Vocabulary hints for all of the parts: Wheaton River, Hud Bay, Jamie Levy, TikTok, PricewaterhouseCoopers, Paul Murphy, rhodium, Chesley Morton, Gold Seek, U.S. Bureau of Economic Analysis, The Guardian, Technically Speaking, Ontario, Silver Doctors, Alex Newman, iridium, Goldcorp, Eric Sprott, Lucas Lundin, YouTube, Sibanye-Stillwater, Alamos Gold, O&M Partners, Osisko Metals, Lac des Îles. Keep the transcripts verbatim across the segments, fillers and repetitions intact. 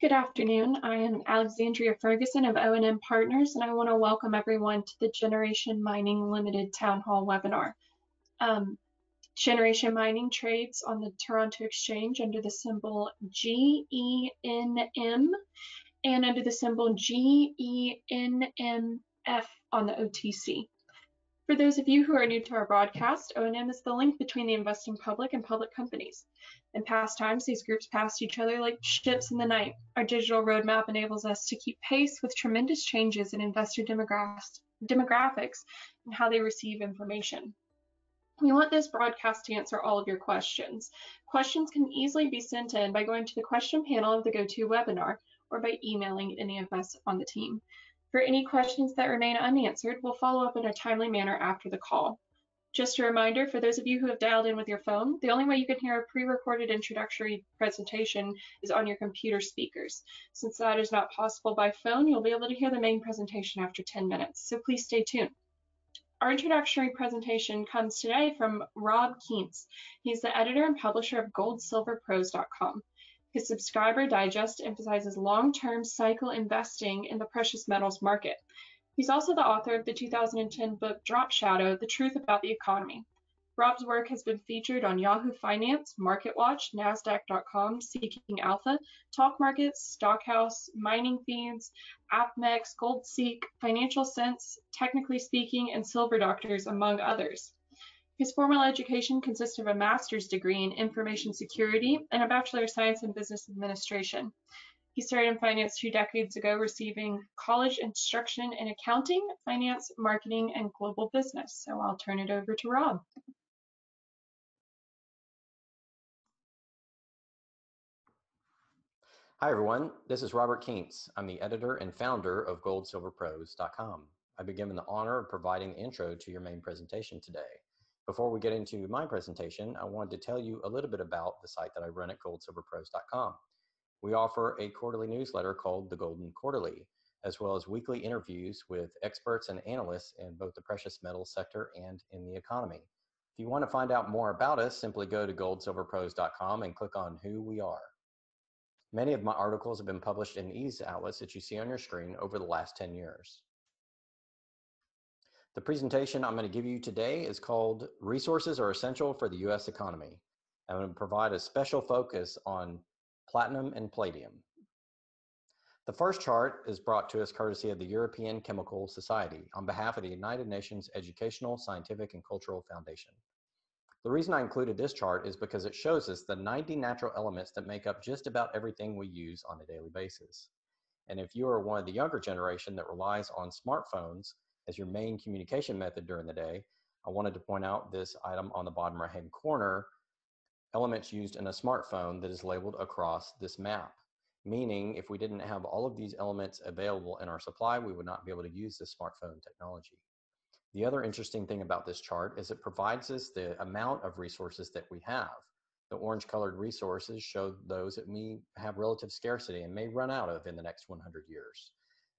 Good afternoon. I am Alexandria Ferguson of O and M Partners, and I want to welcome everyone to the Generation Mining Limited Town Hall webinar. Um, Generation Mining trades on the Toronto Exchange under the symbol G E N M and under the symbol G E N M F on the O T C. For those of you who are new to our broadcast, O and M is the link between the investing public and public companies. In past times, these groups passed each other like ships in the night. Our digital roadmap enables us to keep pace with tremendous changes in investor demographics and how they receive information. We want this broadcast to answer all of your questions. Questions can easily be sent in by going to the question panel of the GoToWebinar or by emailing any of us on the team. For any questions that remain unanswered, we'll follow up in a timely manner after the call. Just a reminder, for those of you who have dialed in with your phone, the only way you can hear a pre-recorded introductory presentation is on your computer speakers. Since that is not possible by phone, you'll be able to hear the main presentation after ten minutes, so please stay tuned. Our introductory presentation comes today from Rob Kientz. He's the editor and publisher of Gold Silver Pros dot com. His subscriber digest emphasizes long-term cycle investing in the precious metals market. He's also the author of the two thousand ten book, Drop Shadow, The Truth About the Economy. Rob's work has been featured on Yahoo Finance, MarketWatch, NASDAQ dot com, Seeking Alpha, Talk Markets, Stockhouse, Mining Fiends, Apmex, Gold Seek, Financial Sense, Technically Speaking, and Silver Doctors, among others. His formal education consists of a master's degree in information security and a Bachelor of Science in Business Administration. He started in finance two decades ago, receiving college instruction in accounting, finance, marketing, and global business. So I'll turn it over to Rob. Hi, everyone. This is Robert Kientz. I'm the editor and founder of Gold Silver Pros dot com. I've been given the honor of providing the intro to your main presentation today. Before we get into my presentation, I wanted to tell you a little bit about the site that I run at Gold Silver Pros dot com. We offer a quarterly newsletter called The Golden Quarterly, as well as weekly interviews with experts and analysts in both the precious metals sector and in the economy. If you want to find out more about us, simply go to Gold Silver Pros dot com and click on Who We Are. Many of my articles have been published in these outlets that you see on your screen over the last ten years. The presentation I'm going to give you today is called Resources Are Essential for the U S Economy. I'm going to provide a special focus on platinum and palladium. The first chart is brought to us courtesy of the European Chemical Society on behalf of the United Nations Educational, Scientific, and Cultural Foundation. The reason I included this chart is because it shows us the ninety natural elements that make up just about everything we use on a daily basis. And if you are one of the younger generation that relies on smartphones as your main communication method during the day, I wanted to point out this item on the bottom right hand corner, elements used in a smartphone, that is labeled across this map. Meaning, if we didn't have all of these elements available in our supply, we would not be able to use this smartphone technology. The other interesting thing about this chart is it provides us the amount of resources that we have. The orange colored resources show those that we have relative scarcity and may run out of in the next one hundred years.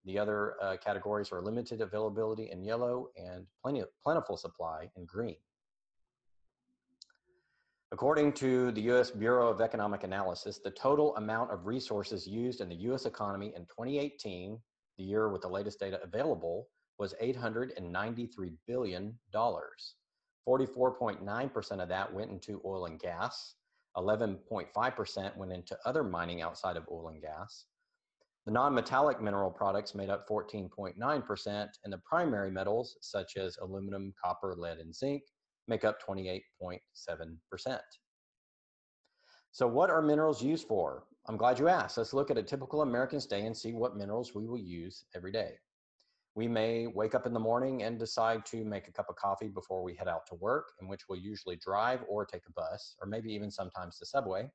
The other uh, categories are limited availability in yellow and plenty of plentiful supply in green. According to the U S Bureau of Economic Analysis, the total amount of resources used in the U S economy in twenty eighteen, the year with the latest data available, was eight hundred ninety-three billion dollars. forty-four point nine percent of that went into oil and gas. eleven point five percent went into other mining outside of oil and gas. The non-metallic mineral products made up fourteen point nine percent, and the primary metals, such as aluminum, copper, lead, and zinc, make up twenty-eight point seven percent. So what are minerals used for? I'm glad you asked. Let's look at a typical American's day and see what minerals we will use every day. We may wake up in the morning and decide to make a cup of coffee before we head out to work, in which we'll usually drive or take a bus, or maybe even sometimes the subway.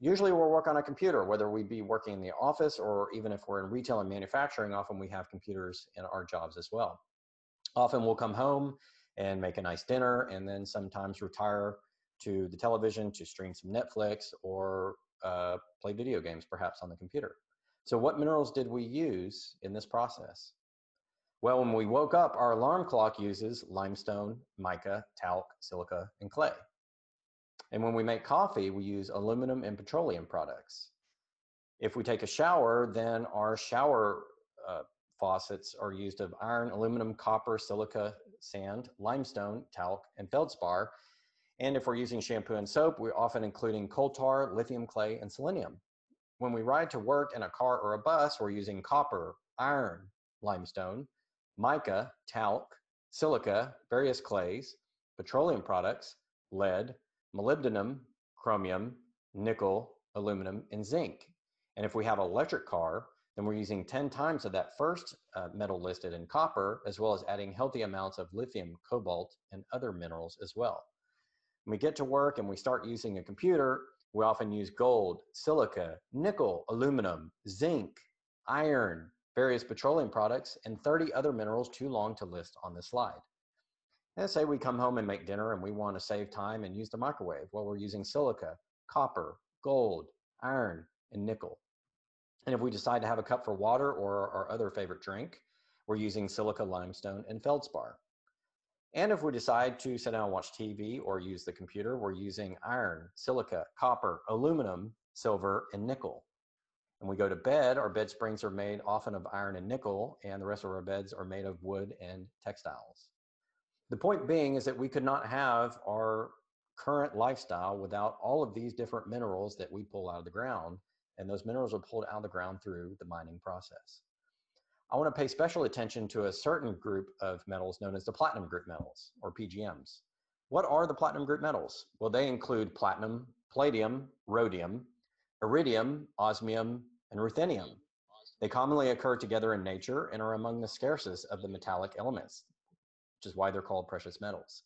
Usually we'll work on a computer, whether we be working in the office or even if we're in retail and manufacturing, often we have computers in our jobs as well. Often we'll come home and make a nice dinner and then sometimes retire to the television to stream some Netflix or uh, play video games perhaps on the computer. So what minerals did we use in this process? Well, when we woke up, our alarm clock uses limestone, mica, talc, silica, and clay. And when we make coffee, we use aluminum and petroleum products. If we take a shower, then our shower uh, faucets are used of iron, aluminum, copper, silica, sand, limestone, talc, and feldspar. And if we're using shampoo and soap, we're often including coal tar, lithium clay, and selenium. When we ride to work in a car or a bus, we're using copper, iron, limestone, mica, talc, silica, various clays, petroleum products, lead, molybdenum, chromium, nickel, aluminum, and zinc. And if we have an electric car, then we're using ten times of that first uh, metal listed in copper, as well as adding healthy amounts of lithium, cobalt, and other minerals as well. When we get to work and we start using a computer, we often use gold, silica, nickel, aluminum, zinc, iron, various petroleum products, and thirty other minerals too long to list on this slide. Let's say we come home and make dinner and we want to save time and use the microwave. Well, we're using silica, copper, gold, iron, and nickel. And if we decide to have a cup for water or our other favorite drink, we're using silica, limestone, and feldspar. And if we decide to sit down and watch T V or use the computer, we're using iron, silica, copper, aluminum, silver, and nickel. And we go to bed, our bed springs are made often of iron and nickel, and the rest of our beds are made of wood and textiles. The point being is that we could not have our current lifestyle without all of these different minerals that we pull out of the ground, and those minerals are pulled out of the ground through the mining process. I want to pay special attention to a certain group of metals known as the platinum group metals, or P G Ms. What are the platinum group metals? Well, they include platinum, palladium, rhodium, iridium, osmium, and ruthenium. They commonly occur together in nature and are among the scarcest of the metallic elements, which is why they're called precious metals.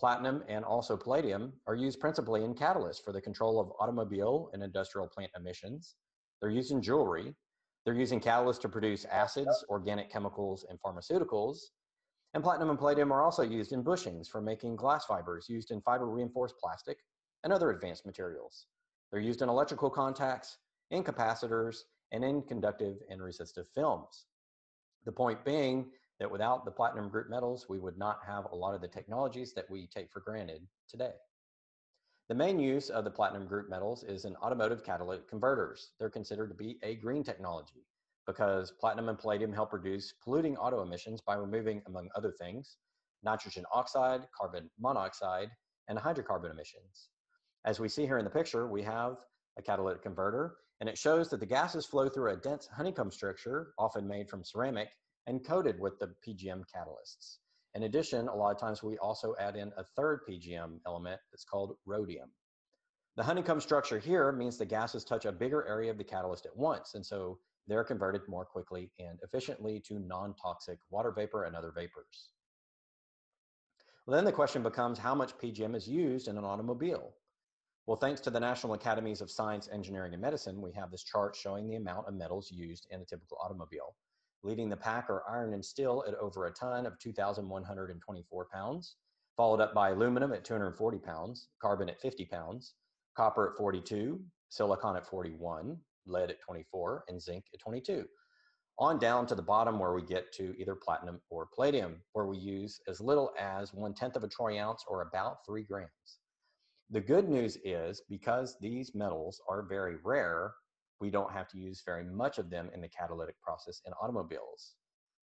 Platinum and also palladium are used principally in catalysts for the control of automobile and industrial plant emissions. They're used in jewelry. They're using catalysts to produce acids, organic chemicals, and pharmaceuticals. And platinum and palladium are also used in bushings for making glass fibers used in fiber-reinforced plastic and other advanced materials. They're used in electrical contacts, in capacitors, and in conductive and resistive films. The point being that without the platinum group metals, we would not have a lot of the technologies that we take for granted today. The main use of the platinum group metals is in automotive catalytic converters. They're considered to be a green technology because platinum and palladium help reduce polluting auto emissions by removing, among other things, nitrogen oxide, carbon monoxide, and hydrocarbon emissions. As we see here in the picture, we have a catalytic converter, and it shows that the gases flow through a dense honeycomb structure, often made from ceramic, and coated with the P G M catalysts. In addition, a lot of times we also add in a third P G M element that's called rhodium. The honeycomb structure here means the gases touch a bigger area of the catalyst at once, and so they're converted more quickly and efficiently to non-toxic water vapor and other vapors. Well, then the question becomes how much P G M is used in an automobile? Well, thanks to the National Academies of Science, Engineering, and Medicine, we have this chart showing the amount of metals used in a typical automobile. Leading the pack are iron and steel at over a ton of two thousand one hundred twenty-four pounds, followed up by aluminum at two hundred forty pounds, carbon at fifty pounds, copper at forty-two, silicon at forty-one, lead at twenty-four, and zinc at twenty-two. On down to the bottom where we get to either platinum or palladium, where we use as little as one-tenth of a troy ounce or about three grams. The good news is because these metals are very rare, we don't have to use very much of them in the catalytic process in automobiles.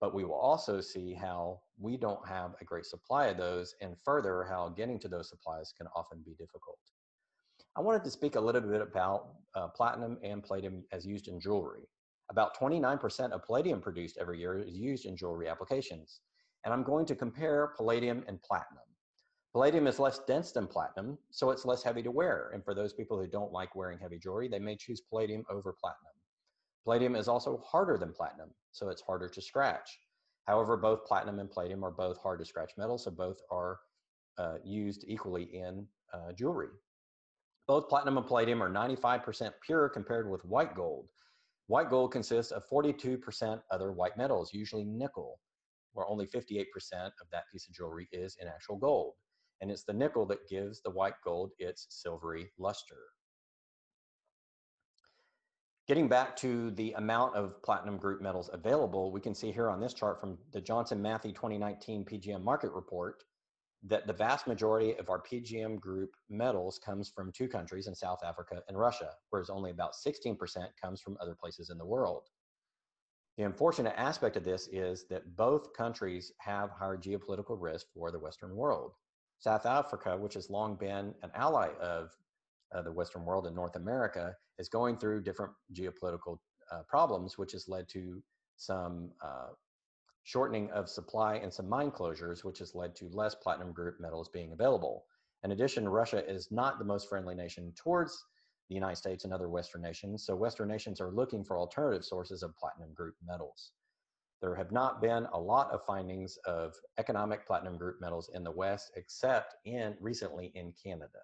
But we will also see how we don't have a great supply of those, and further how getting to those supplies can often be difficult. I wanted to speak a little bit about uh, platinum and palladium as used in jewelry. About twenty-nine percent of palladium produced every year is used in jewelry applications. And I'm going to compare palladium and platinum. Palladium is less dense than platinum, so it's less heavy to wear. And for those people who don't like wearing heavy jewelry, they may choose palladium over platinum. Palladium is also harder than platinum, so it's harder to scratch. However, both platinum and palladium are both hard to scratch metals, so both are uh, used equally in uh, jewelry. Both platinum and palladium are ninety-five percent pure compared with white gold. White gold consists of forty-two percent other white metals, usually nickel, where only fifty-eight percent of that piece of jewelry is in actual gold. And it's the nickel that gives the white gold its silvery luster. Getting back to the amount of platinum group metals available, we can see here on this chart from the Johnson Matthey twenty nineteen P G M Market Report that the vast majority of our P G M group metals comes from two countries in South Africa and Russia, whereas only about sixteen percent comes from other places in the world. The unfortunate aspect of this is that both countries have higher geopolitical risk for the Western world. South Africa, which has long been an ally of uh, the Western world and North America, is going through different geopolitical uh, problems, which has led to some uh, shortening of supply and some mine closures, which has led to less platinum group metals being available. In addition, Russia is not the most friendly nation towards the United States and other Western nations, so Western nations are looking for alternative sources of platinum group metals. There have not been a lot of findings of economic platinum group metals in the West, except in recently in Canada.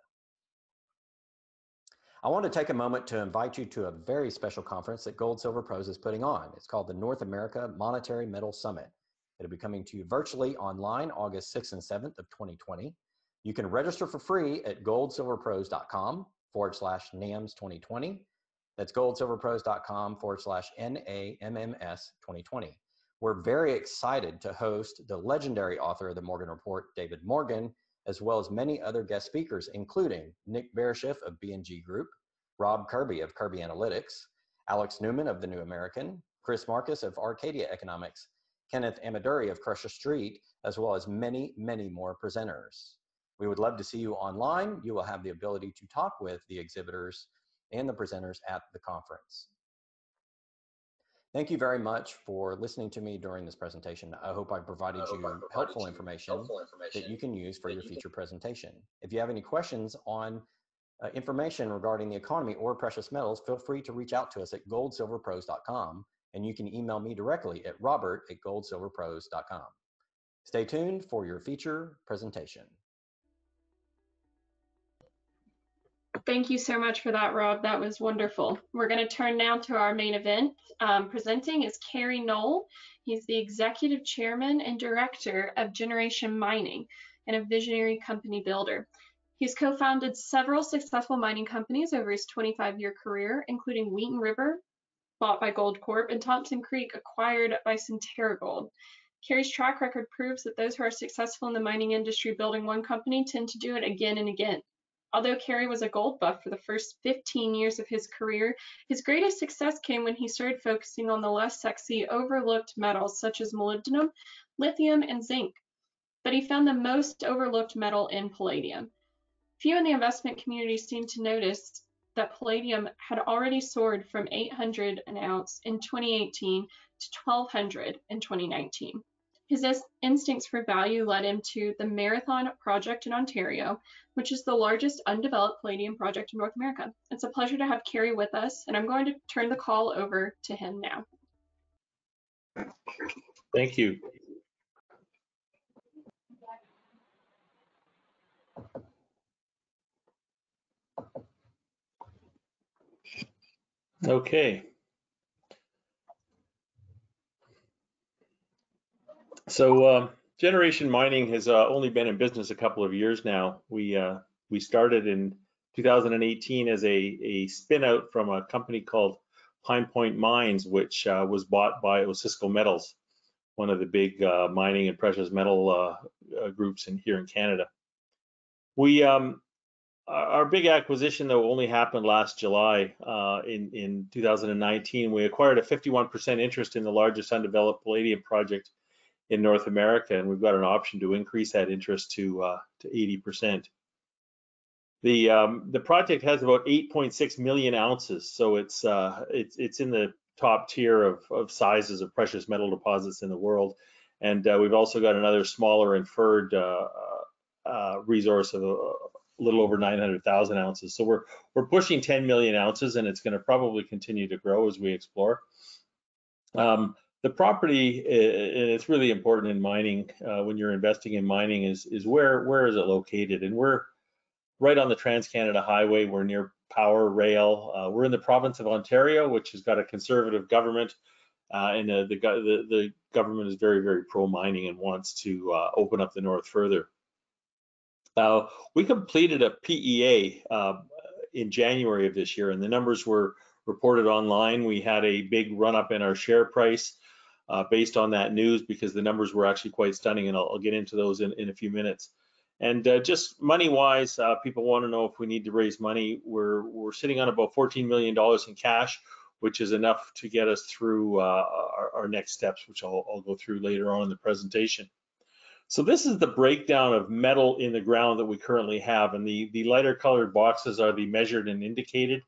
I want to take a moment to invite you to a very special conference that Gold Silver Pros is putting on. It's called the North America Monetary Metal Summit. It'll be coming to you virtually online August sixth and seventh of twenty twenty. You can register for free at gold silver pros dot com. forward slash NAMS twenty twenty. That's gold silver pros dot com forward slash N A M M S twenty twenty. We're very excited to host the legendary author of the Morgan Report, David Morgan, as well as many other guest speakers, including Nick Bereshiff of B and G Group, Rob Kirby of Kirby Analytics, Alex Newman of The New American, Chris Marcus of Arcadia Economics, Kenneth Amaduri of Crusher Street, as well as many, many more presenters. We would love to see you online. You will have the ability to talk with the exhibitors and the presenters at the conference. Thank you very much for listening to me during this presentation. I hope I provided I you, I provided helpful, you information helpful information that you can use for your you future can... presentation. If you have any questions on uh, information regarding the economy or precious metals, feel free to reach out to us at gold silver pros dot com, and you can email me directly at robert at gold silver pros dot com. Stay tuned for your feature presentation. Thank you so much for that, Rob. That was wonderful. We're going to turn now to our main event. Um, presenting is Kerry Knoll. He's the Executive Chairman and Director of Generation Mining and a visionary company builder. He's co-founded several successful mining companies over his twenty-five year career, including Wheaton River, bought by Goldcorp, and Thompson Creek, acquired by Centerra Gold. Kerry's track record proves that those who are successful in the mining industry building one company tend to do it again and again. Although Kerry was a gold buff for the first fifteen years of his career, his greatest success came when he started focusing on the less sexy, overlooked metals such as molybdenum, lithium, and zinc. But he found the most overlooked metal in palladium. Few in the investment community seemed to notice that palladium had already soared from eight hundred dollars an ounce in twenty eighteen to twelve hundred dollars in twenty nineteen. His instincts for value led him to the Marathon project in Ontario, which is the largest undeveloped palladium project in North America. It's a pleasure to have Kerry with us, and I'm going to turn the call over to him now. Thank you. Okay. So uh, Generation Mining has uh, only been in business a couple of years now. We uh, we started in two thousand eighteen as a, a spin out from a company called Pine Point Mines, which uh, was bought by Osisko Metals, one of the big uh, mining and precious metal uh, uh, groups in here in Canada. We um, our big acquisition though only happened last July. Uh, in in two thousand nineteen, we acquired a fifty-one percent interest in the largest undeveloped palladium project in North America, and we've got an option to increase that interest to uh, to eighty percent. The um, the project has about eight point six million ounces, so it's uh, it's it's in the top tier of of sizes of precious metal deposits in the world, and uh, we've also got another smaller inferred uh, uh, resource of a little over nine hundred thousand ounces. So we're we're pushing ten million ounces, and it's going to probably continue to grow as we explore. Um, The property, and it's really important in mining uh, when you're investing in mining, is is where where is it located? And we're right on the Trans-Canada Highway. We're near power, rail. Uh, we're in the province of Ontario, which has got a conservative government, uh, and uh, the, the the government is very very pro mining and wants to uh, open up the north further. Uh, we completed a P E A uh, in January of this year, and the numbers were reported online. We had a big run up in our share price. Uh, based on that news, because the numbers were actually quite stunning, and I'll, I'll get into those in, in a few minutes. And uh, just money-wise, uh, people want to know if we need to raise money. We're we're sitting on about fourteen million dollars in cash, which is enough to get us through uh, our, our next steps, which I'll, I'll go through later on in the presentation. So this is the breakdown of metal in the ground that we currently have, and the, the lighter colored boxes are the measured and indicated.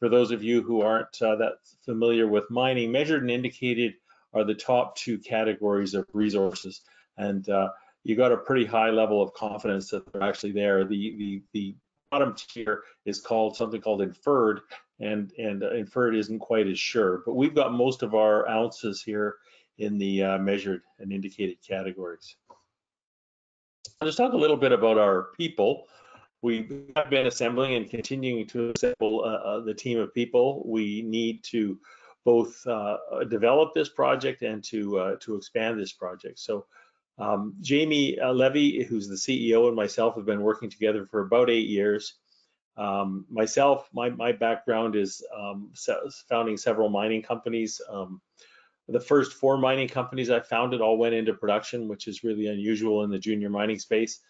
For those of you who aren't uh, that familiar with mining, measured and indicated are the top two categories of resources, and uh, you got a pretty high level of confidence that they're actually there. The the, the bottom tier is called something called inferred, and and uh, inferred isn't quite as sure, but we've got most of our ounces here in the uh, measured and indicated categories. Let's talk a little bit about our people. We have been assembling and continuing to assemble uh, the team of people. We need to both uh, develop this project and to uh, to expand this project. So um, Jamie uh, Levy, who's the C E O, and myself have been working together for about eight years. Um, myself, my, my background is um, founding several mining companies. Um, The first four mining companies I founded all went into production, which is really unusual in the junior mining space.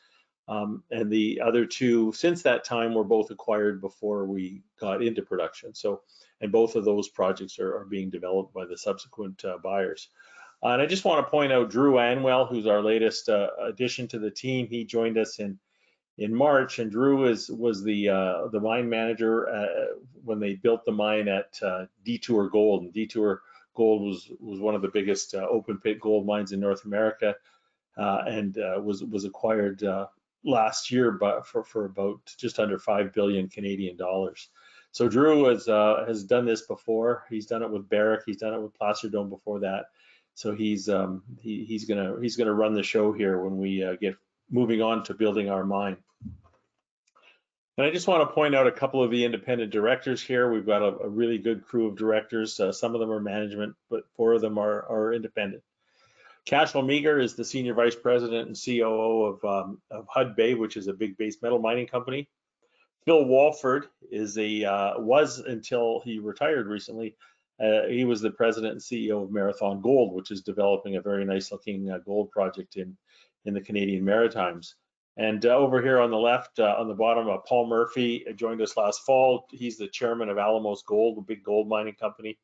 Um, and the other two since that time were both acquired before we got into production. So, and both of those projects are, are being developed by the subsequent uh, buyers. Uh, and I just want to point out Drew Anwyll, who's our latest uh, addition to the team. He joined us in in March, and Drew is was the uh, the mine manager uh, when they built the mine at uh, Detour Gold. And Detour Gold was was one of the biggest uh, open pit gold mines in North America, uh, and uh, was was acquired uh, last year, but for for about just under five billion Canadian dollars. So Drew has uh, has done this before. He's done it with Barrick. He's done it with Placer Dome before that. So he's um, he, he's gonna he's gonna run the show here when we uh, get moving on to building our mine. And I just want to point out a couple of the independent directors here. We've got a, a really good crew of directors. Uh, some of them are management, but four of them are, are independent. Cashel Meagher is the Senior Vice President and C O O of, um, of Hud Bay, which is a big base metal mining company. Phil Walford is a, uh, was until he retired recently, uh, he was the President and C E O of Marathon Gold, which is developing a very nice looking uh, gold project in, in the Canadian Maritimes. And uh, over here on the left, uh, on the bottom, uh, Paul Murphy joined us last fall. He's the chairman of Alamos Gold, a big gold mining company.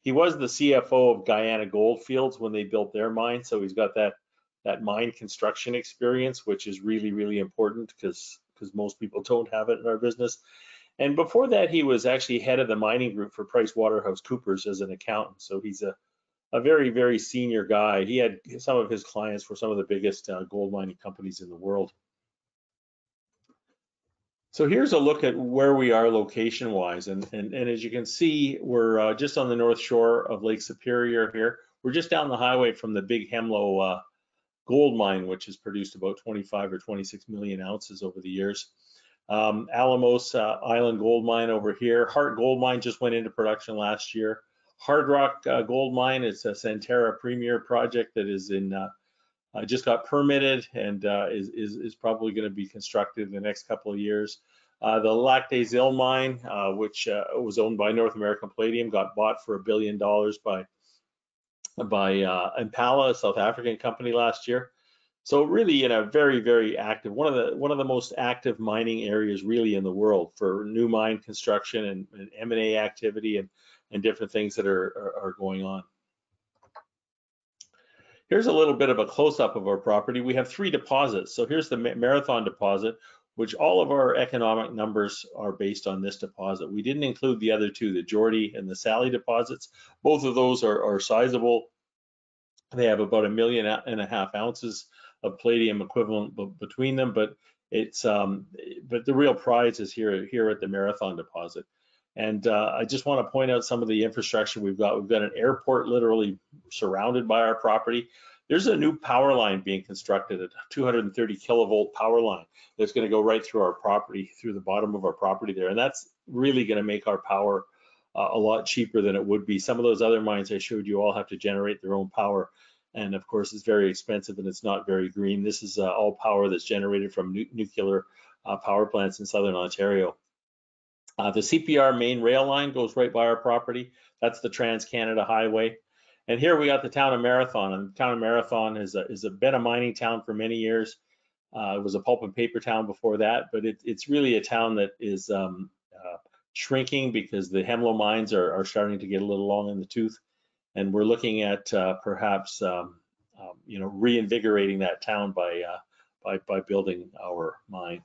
He was the C F O of Guyana Goldfields when they built their mine. So he's got that that mine construction experience, which is really, really important because because most people don't have it in our business. And before that, he was actually head of the mining group for PricewaterhouseCoopers as an accountant. So he's a, a very, very senior guy. He had some of his clients were some of the biggest uh, gold mining companies in the world. So here's a look at where we are location-wise, and, and, and as you can see, we're uh, just on the north shore of Lake Superior here. We're just down the highway from the Big Hemlo uh, gold mine, which has produced about twenty-five or twenty-six million ounces over the years. Um, Alamos uh, Island gold mine over here. Heart Gold Mine just went into production last year. Hard Rock uh, Gold Mine, it's a Santerra Premier project that is in uh, Uh, just got permitted and uh, is, is, is probably going to be constructed in the next couple of years. Uh, the Lac des Îles mine, uh, which uh, was owned by North American Palladium, got bought for a billion dollars by by uh, Impala, a South African company, last year. So really, in a very very active one of the one of the most active mining areas really in the world for new mine construction and, and M and A activity and and different things that are are, are going on. Here's a little bit of a close-up of our property. We have three deposits. So here's the Marathon deposit, which all of our economic numbers are based on this deposit. We didn't include the other two, the Geordie and the Sally deposits. Both of those are, are sizable. They have about a million and a half ounces of palladium equivalent between them, but it's um, but the real prize is here here at the Marathon deposit. And uh, I just want to point out some of the infrastructure we've got. We've got an airport literally surrounded by our property. There's a new power line being constructed, a two hundred thirty kilovolt power line that's going to go right through our property, through the bottom of our property there. And that's really going to make our power uh, a lot cheaper than it would be. Some of those other mines I showed you all have to generate their own power. And of course, it's very expensive and it's not very green. This is uh, all power that's generated from nu nuclear uh, power plants in Southern Ontario. Uh, the C P R main rail line goes right by our property. That's the Trans-Canada Highway. And here we got the town of Marathon. And the town of Marathon is a, is a, been a mining town for many years. Uh, it was a pulp and paper town before that, but it, it's really a town that is um, uh, shrinking because the Hemlo mines are, are starting to get a little long in the tooth, and we're looking at uh, perhaps um, um, you know reinvigorating that town by uh, by by building our mine.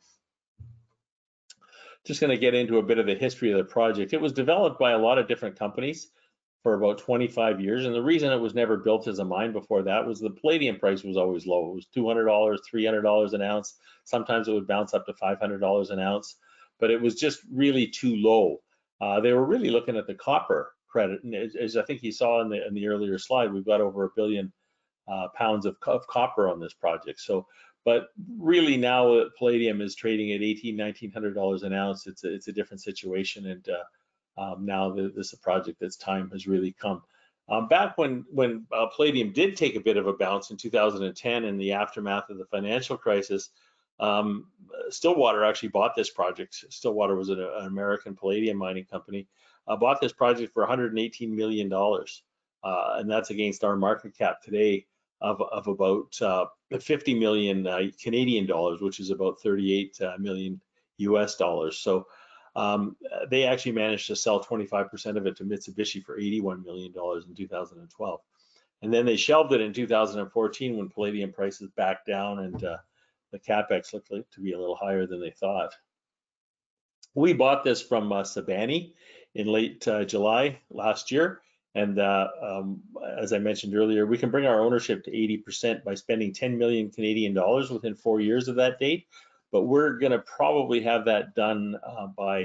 Just going to get into a bit of the history of the project. It was developed by a lot of different companies for about twenty-five years, and the reason it was never built as a mine before that was the palladium price was always low. It was two hundred dollars, three hundred dollars an ounce. Sometimes it would bounce up to five hundred dollars an ounce, but it was just really too low. Uh, they were really looking at the copper credit, and as, as I think you saw in the in the earlier slide, we've got over a billion uh, pounds of, of copper on this project. So, but really now palladium is trading at eighteen hundred, nineteen hundred dollars an ounce. It's a, it's a different situation, and uh, Um, now that this is a project that's time has really come. Um, back when, when uh, palladium did take a bit of a bounce in two thousand ten in the aftermath of the financial crisis, um, Stillwater actually bought this project. Stillwater was an, an American palladium mining company, uh, bought this project for one hundred eighteen million dollars. Uh, and that's against our market cap today of, of about uh, fifty million uh, Canadian dollars, which is about thirty-eight million U S dollars. So Um, they actually managed to sell twenty-five percent of it to Mitsubishi for eighty-one million dollars in two thousand twelve. And then they shelved it in two thousand fourteen when palladium prices backed down, and uh, the CapEx looked like to be a little higher than they thought. We bought this from uh, Sibanye in late uh, July last year. And uh, um, as I mentioned earlier, we can bring our ownership to eighty percent by spending ten million Canadian dollars within four years of that date. But we're going to probably have that done uh, by,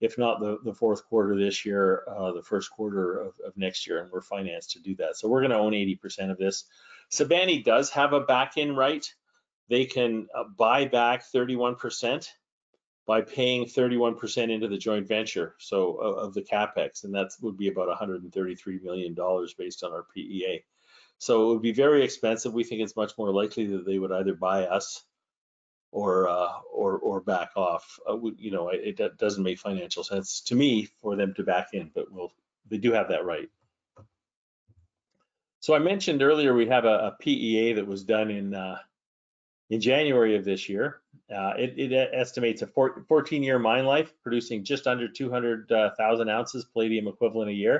if not the, the fourth quarter this year, uh, the first quarter of, of next year, and we're financed to do that. So we're going to own eighty percent of this. Sibanye does have a back-in right. They can uh, buy back thirty-one percent by paying thirty-one percent into the joint venture, so uh, of the CapEx, and that would be about one hundred thirty-three million dollars based on our P E A. So it would be very expensive. We think it's much more likely that they would either buy us or uh or or back off. Uh, we, you know it, it doesn't make financial sense to me for them to back in, but we'll they do have that right. So I mentioned earlier we have a, a P E A that was done in uh in January of this year. uh it, it estimates a fourteen year mine life, producing just under two hundred thousand ounces palladium equivalent a year,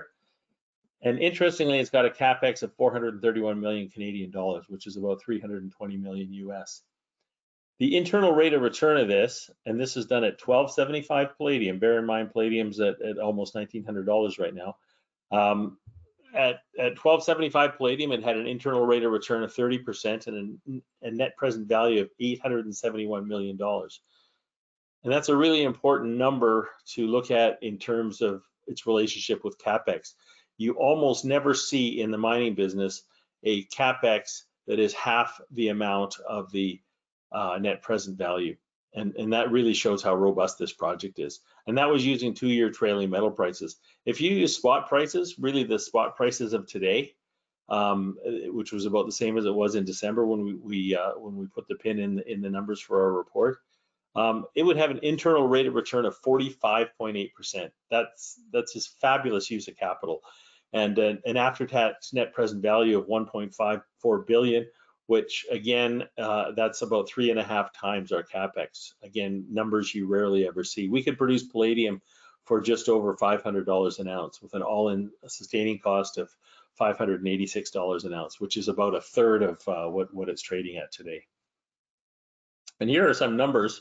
and interestingly it's got a CapEx of four hundred thirty-one million Canadian dollars, which is about three hundred twenty million U S. The internal rate of return of this, and this is done at twelve seventy-five palladium. Bear in mind, palladium's at, at almost nineteen hundred dollars right now. Um, at, at twelve seventy-five palladium, it had an internal rate of return of thirty percent and a, a net present value of eight hundred seventy-one million dollars. And that's a really important number to look at in terms of its relationship with CapEx. You almost never see in the mining business a CapEx that is half the amount of the Uh, net present value, and and that really shows how robust this project is. And that was using two-year trailing metal prices. If you use spot prices, really the spot prices of today, um, which was about the same as it was in December when we, we uh, when we put the pin in the, in the numbers for our report, um, it would have an internal rate of return of forty-five point eight percent. That's that's just fabulous use of capital, and an, an after-tax net present value of one point five four billion dollars. Which again, uh, that's about three and a half times our CapEx. Again, numbers you rarely ever see. We could produce palladium for just over five hundred dollars an ounce with an all-in sustaining cost of five hundred eighty-six dollars an ounce, which is about a third of uh, what, what it's trading at today. And here are some numbers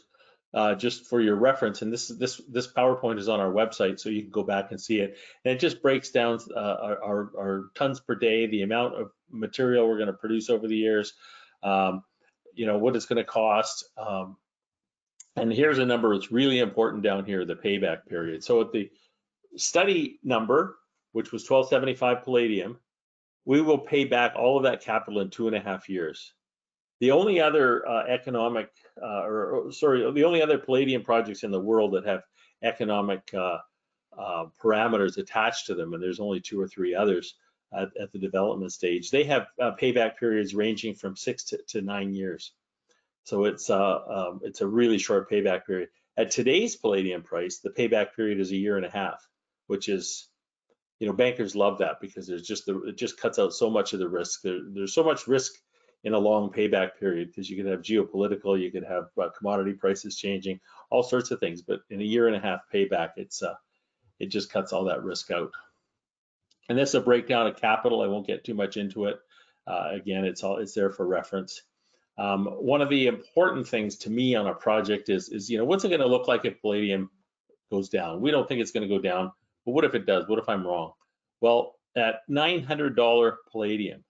uh, just for your reference. And this, this, this PowerPoint is on our website, so you can go back and see it. And it just breaks down uh, our, our, our tons per day, the amount of material we're going to produce over the years, um, you know, what it's going to cost. Um, and here's a number that's really important down here, the payback period. So at the study number, which was twelve seventy-five palladium, we will pay back all of that capital in two and a half years. The only other uh, economic, uh, or sorry, the only other palladium projects in the world that have economic uh, uh, parameters attached to them, and there's only two or three others, At, at the development stage, they have uh, payback periods ranging from six to, to nine years. So it's uh, um, it's a really short payback period. At today's palladium price, the payback period is a year and a half, which is, you know, bankers love that because there's just the it just cuts out so much of the risk. There, there's so much risk in a long payback period, because you could have geopolitical, you could have uh, commodity prices changing, all sorts of things. But in a year and a half payback, it's uh, it just cuts all that risk out. And that's a breakdown of capital. I won't get too much into it. Uh, again, it's all it's there for reference. Um, one of the important things to me on a project is, is you know, what's it going to look like if palladium goes down? We don't think it's going to go down, but what if it does? What if I'm wrong? Well, at nine hundred dollars palladium,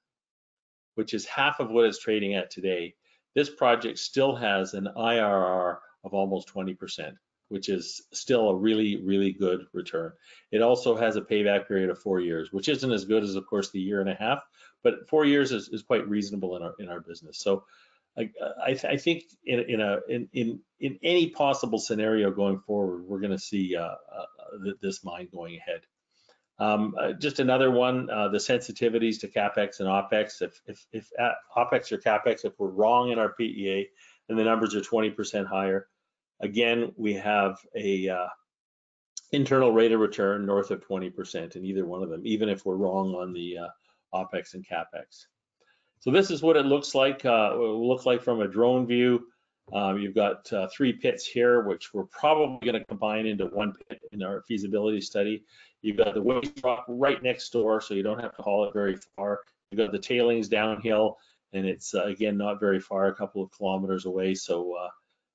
which is half of what it's trading at today, this project still has an I R R of almost twenty percent, which is still a really, really good return. It also has a payback period of four years, which isn't as good as, of course, the year and a half, but four years is, is quite reasonable in our in our business. So I, I, th I think in in, a, in in in any possible scenario going forward, we're going to see uh, uh, th this mine going ahead. Um, uh, just another one: uh, the sensitivities to capex and opex. If if if at opex or capex, if we're wrong in our P E A and the numbers are twenty percent higher, again we have a uh, internal rate of return north of twenty percent in either one of them, even if we're wrong on the uh, opex and capex. So this is what it looks like. Uh, it will look like from a drone view. Um, you've got uh, three pits here, which we're probably going to combine into one pit in our feasibility study. You've got the waste rock right next door, so you don't have to haul it very far. You've got the tailings downhill, and it's uh, again not very far, a couple of kilometers away. So uh,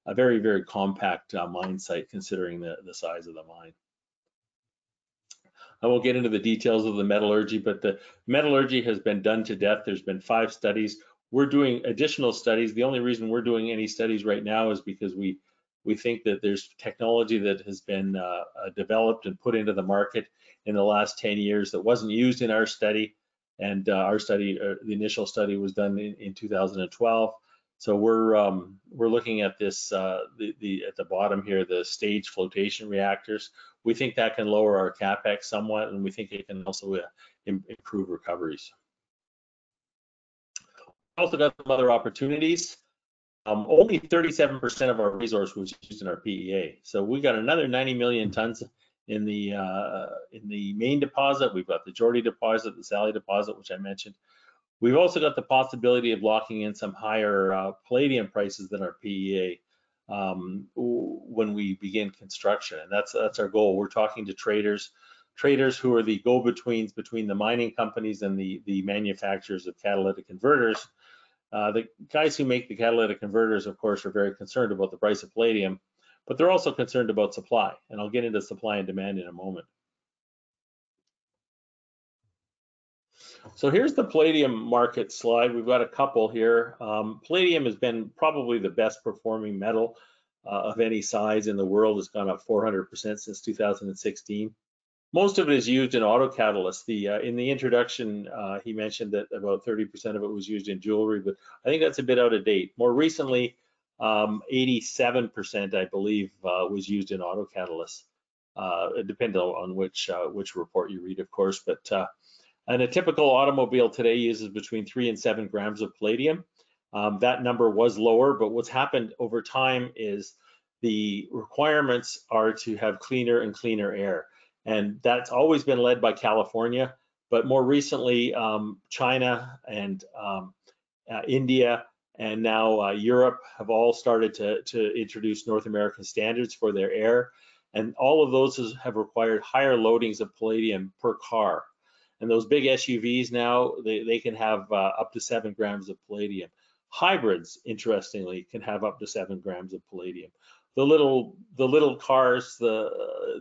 a very, very compact uh, mine site considering the, the size of the mine. I won't get into the details of the metallurgy, but the metallurgy has been done to death. There's been five studies. We're doing additional studies. The only reason we're doing any studies right now is because we we think that there's technology that has been uh, developed and put into the market in the last ten years that wasn't used in our study. And uh, our study, uh, the initial study was done in, in two thousand twelve. So we're um, we're looking at this uh, the, the at the bottom here, the stage flotation reactors. We think that can lower our capex somewhat, and we think it can also uh, improve recoveries. We've also got some other opportunities. Um, only thirty-seven percent of our resource was used in our P E A, so we got another ninety million tons in the uh, in the main deposit. We've got the Geordie deposit, the Sally deposit, which I mentioned. We've also got the possibility of locking in some higher uh, palladium prices than our P E A um, when we begin construction, and that's that's our goal. We're talking to traders, traders who are the go-betweens between the mining companies and the the manufacturers of catalytic converters. Uh, the guys who make the catalytic converters, of course, are very concerned about the price of palladium, but they're also concerned about supply, and I'll get into supply and demand in a moment. So here's the palladium market slide. We've got a couple here. Um, palladium has been probably the best performing metal uh, of any size in the world. It's gone up four hundred percent since two thousand sixteen. Most of it is used in auto catalysts. The, uh, in the introduction, uh, he mentioned that about thirty percent of it was used in jewelry, but I think that's a bit out of date. More recently, um, eighty-seven percent, I believe, uh, was used in auto catalysts. Uh, it depends on which, uh, which report you read, of course, but uh, and a typical automobile today uses between three and seven grams of palladium. Um, that number was lower, but what's happened over time is the requirements are to have cleaner and cleaner air. And that's always been led by California, but more recently, um, China and um, uh, India and now uh, Europe have all started to, to introduce North American standards for their air. And all of those have required higher loadings of palladium per car. And those big S U Vs now, they, they can have uh, up to seven grams of palladium. Hybrids, interestingly, can have up to seven grams of palladium. The little the little cars, the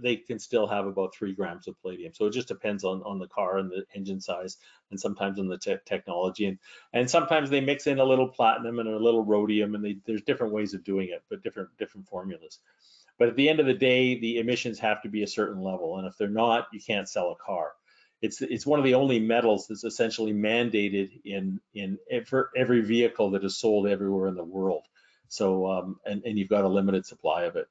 they can still have about three grams of palladium. So it just depends on, on the car and the engine size, and sometimes on the te technology. And, and sometimes they mix in a little platinum and a little rhodium, and they, there's different ways of doing it, but different different formulas. But at the end of the day, the emissions have to be a certain level, and if they're not, you can't sell a car. It's it's one of the only metals that's essentially mandated in, in every vehicle that is sold everywhere in the world. So, um, and, and you've got a limited supply of it.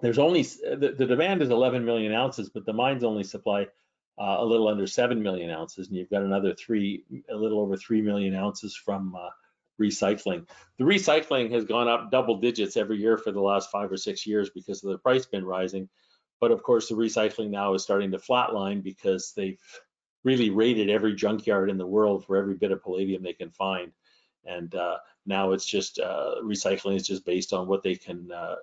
There's only, the, the demand is eleven million ounces, but the mines only supply uh, a little under seven million ounces, and you've got another three, a little over three million ounces from uh, recycling. The recycling has gone up double digits every year for the last five or six years because of the price been rising. But of course, the recycling now is starting to flatline because they've really raided every junkyard in the world for every bit of palladium they can find. And uh, now it's just uh, recycling is just based on what they can uh,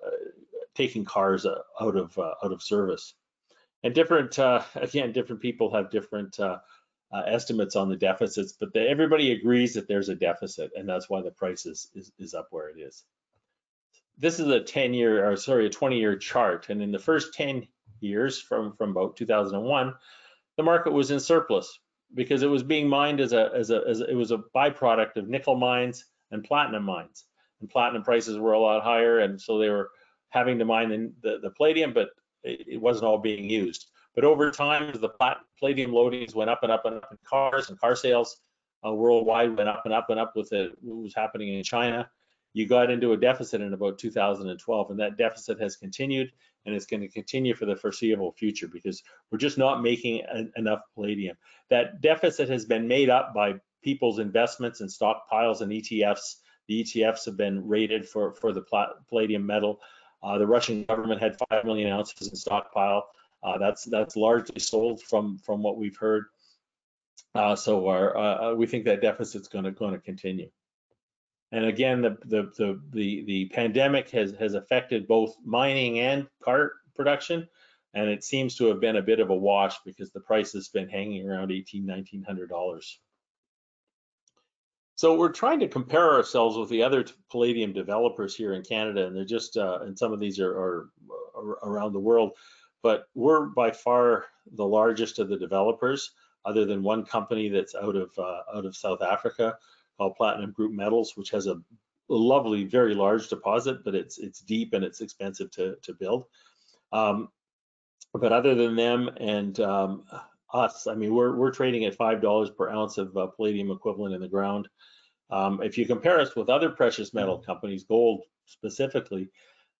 taking cars uh, out of uh, out of service. And different uh, again, different people have different uh, uh, estimates on the deficits, but the, everybody agrees that there's a deficit, and that's why the price is is, is up where it is. This is a ten-year, or sorry, a twenty-year chart, and in the first ten years, from from about two thousand one, the market was in surplus because it was being mined as a as a as a, it was a byproduct of nickel mines and platinum mines, and platinum prices were a lot higher, and so they were having to mine the the, the palladium, but it wasn't all being used. But over time, the palladium loadings went up and up and up in cars, and car sales uh, worldwide went up and up and up with the, what was happening in China. You got into a deficit in about two thousand twelve, and that deficit has continued, and it's going to continue for the foreseeable future because we're just not making an, enough palladium. That deficit has been made up by people's investments and stockpiles and E T Fs. The E T Fs have been rated for, for the palladium metal. Uh, the Russian government had five million ounces in stockpile. Uh, that's that's largely sold from, from what we've heard. Uh, so our, uh, we think that deficit's going to going to continue. And again, the the the the, the pandemic has, has affected both mining and car production, and it seems to have been a bit of a wash because the price has been hanging around eighteen hundred, nineteen hundred dollars. So we're trying to compare ourselves with the other palladium developers here in Canada, and they're just uh, and some of these are, are, are around the world, but we're by far the largest of the developers, other than one company that's out of uh, out of South Africa called Platinum Group Metals, which has a lovely, very large deposit, but it's it's deep and it's expensive to to build. Um, but other than them and um, us, I mean, we're we're trading at five dollars per ounce of uh, palladium equivalent in the ground. Um, if you compare us with other precious metal companies, gold specifically,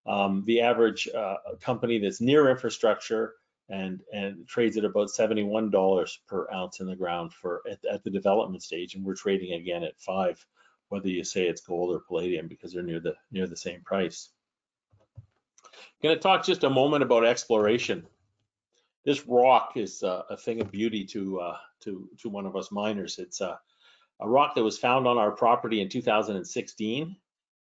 um, the average uh, company that's near infrastructure and and trades at about seventy-one dollars per ounce in the ground for at, at the development stage, and we're trading again at five, whether you say it's gold or palladium, because they're near the near the same price. I'm going to talk just a moment about exploration. This rock is uh, a thing of beauty to uh, to to one of us miners. It's uh, a rock that was found on our property in two thousand sixteen,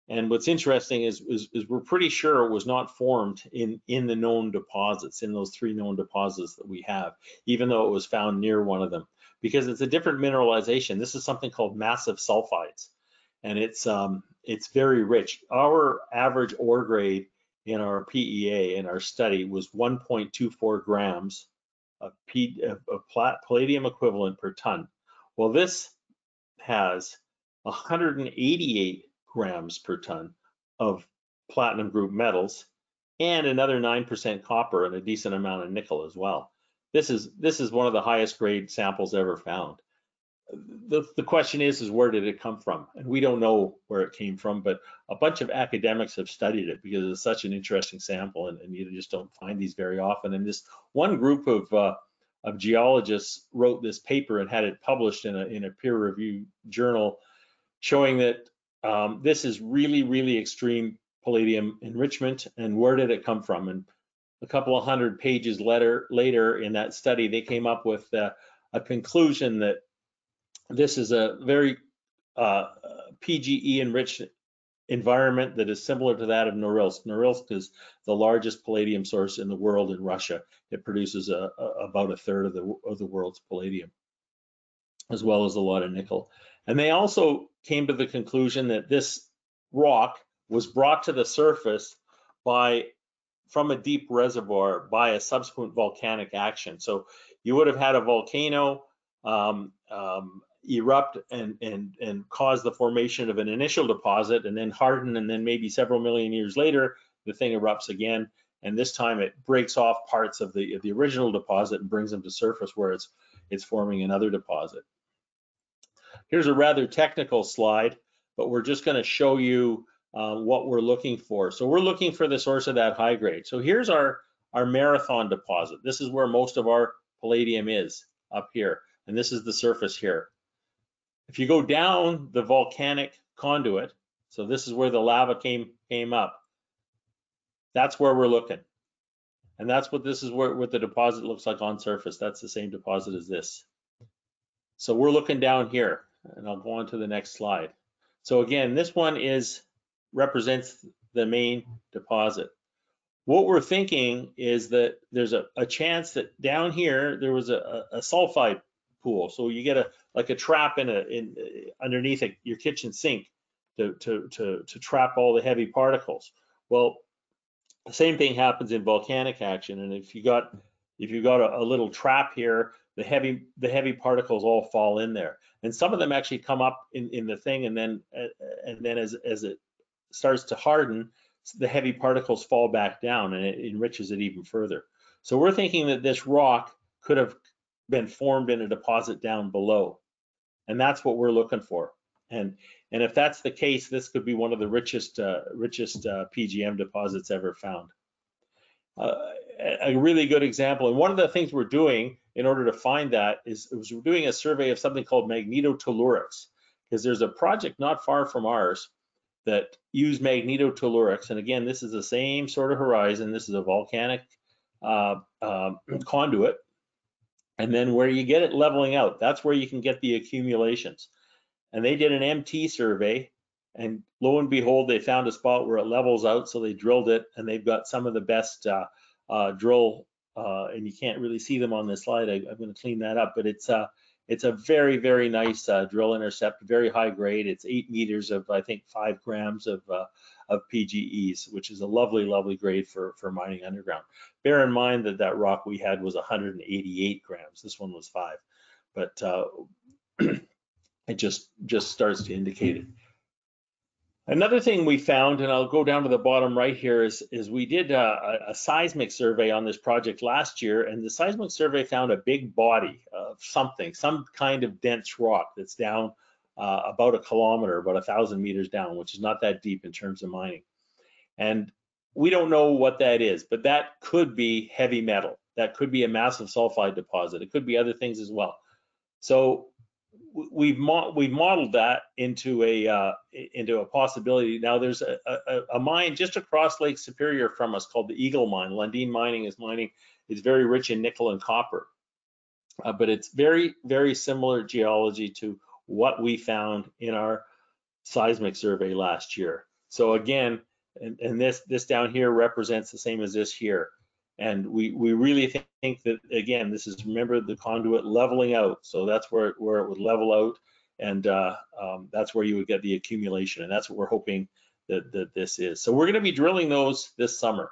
and what's interesting is, is is we're pretty sure it was not formed in in the known deposits, in those three known deposits that we have, even though it was found near one of them, because it's a different mineralization. This is something called massive sulfides, and it's um it's very rich. Our average ore grade in our P E A, in our study, was one point two four grams of, P, of, of palladium equivalent per ton. Well, this has one hundred eighty-eight grams per ton of platinum group metals and another nine percent copper and a decent amount of nickel as well. This is this is one of the highest grade samples ever found. The, the question is, is where did it come from? And we don't know where it came from, but a bunch of academics have studied it because it's such an interesting sample, and, and you just don't find these very often. And this one group of uh, of geologists wrote this paper and had it published in a, in a peer-reviewed journal, showing that um, this is really, really extreme palladium enrichment, and where did it come from? And a couple of hundred pages later, later in that study, they came up with uh, a conclusion that this is a very uh, P G E enriched environment that is similar to that of Norilsk. Norilsk is the largest palladium source in the world in Russia. It produces a, a, about a third of the, of the world's palladium, as well as a lot of nickel. And they also came to the conclusion that this rock was brought to the surface by from a deep reservoir by a subsequent volcanic action. So you would have had a volcano um, um, erupt and and and cause the formation of an initial deposit, and then harden, and then maybe several million years later the thing erupts again, and this time it breaks off parts of the of the original deposit and brings them to surface where it's it's forming another deposit. Here's a rather technical slide, but we're just going to show you uh, what we're looking for. So we're looking for the source of that high grade. So here's our our Marathon deposit. This is where most of our palladium is, up here, and this is the surface here. If you go down the volcanic conduit, so this is where the lava came came up, that's where we're looking. And that's what this is where, what the deposit looks like on surface. That's the same deposit as this. So we're looking down here, and I'll go on to the next slide. So again, this one is represents the main deposit. What we're thinking is that there's a, a chance that down here there was a, a sulfide pool, so you get a like a trap in a in underneath a, your kitchen sink to, to to to trap all the heavy particles. Well, the same thing happens in volcanic action, and if you got if you got a, a little trap here, the heavy the heavy particles all fall in there, and some of them actually come up in in the thing, and then and then as as it starts to harden, the heavy particles fall back down and it enriches it even further. So we're thinking that this rock could have been formed in a deposit down below, and that's what we're looking for. And and if that's the case, this could be one of the richest uh, richest uh, P G M deposits ever found. Uh, a really good example, and one of the things we're doing in order to find that is, is we're doing a survey of something called magnetotellurics, because there's a project not far from ours that use magnetotellurics. And again, this is the same sort of horizon. This is a volcanic uh, uh, conduit. And then where you get it leveling out, that's where you can get the accumulations. And they did an M T survey, and lo and behold, they found a spot where it levels out. So they drilled it, and they've got some of the best uh, uh, drill, uh, and you can't really see them on this slide. I, I'm gonna clean that up, but it's uh, It's a very, very nice uh, drill intercept, very high grade. It's eight meters of, I think, five grams of uh, of P G Es, which is a lovely, lovely grade for, for mining underground. Bear in mind that that rock we had was one hundred eighty-eight grams. This one was five, but uh, it just, just starts to indicate it. Another thing we found, and I'll go down to the bottom right here, is, is we did a, a seismic survey on this project last year, and the seismic survey found a big body of something, some kind of dense rock that's down uh, about a kilometer, about a thousand meters down, which is not that deep in terms of mining. And we don't know what that is, but that could be heavy metal. That could be a massive sulfide deposit. It could be other things as well. So we've mo we've modeled that into a uh, into a possibility. Now there's a, a, a mine just across Lake Superior from us called the Eagle Mine. Lundin Mining is mining. It's very rich in nickel and copper, uh, but it's very very similar geology to what we found in our seismic survey last year. So again, and, and this this down here represents the same as this here. And we, we really think that, again, this is, remember, the conduit leveling out. So that's where, where it would level out, and uh, um, that's where you would get the accumulation. And that's what we're hoping that, that this is. So we're going to be drilling those this summer.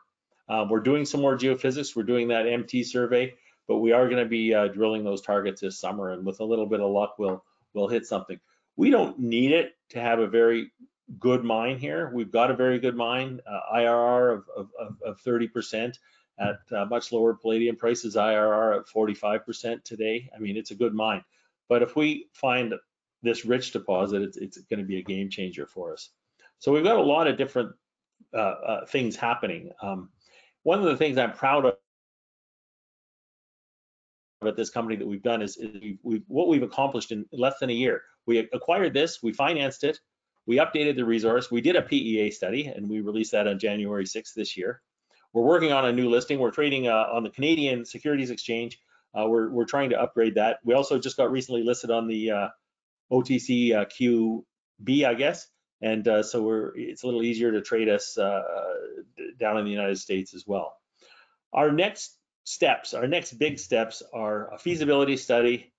Uh, we're doing some more geophysics. We're doing that M T survey, but we are going to be uh, drilling those targets this summer. And with a little bit of luck, we'll, we'll hit something. We don't need it to have a very good mine here. We've got a very good mine, uh, I R R of, of, of, of thirty percent. At uh, much lower palladium prices, I R R at forty-five percent today. I mean, it's a good mine. But if we find this rich deposit, it's, it's going to be a game changer for us. So we've got a lot of different uh, uh, things happening. Um, one of the things I'm proud of at this company that we've done is, is we've, we've, what we've accomplished in less than a year. We acquired this, we financed it, we updated the resource, we did a P E A study, and we released that on January sixth this year. We're working on a new listing. We're trading uh, on the Canadian Securities Exchange. Uh, we're, we're trying to upgrade that. We also just got recently listed on the uh, O T C uh, Q B, I guess. And uh, so we're, it's a little easier to trade us uh, down in the United States as well. Our next steps, our next big steps are a feasibility study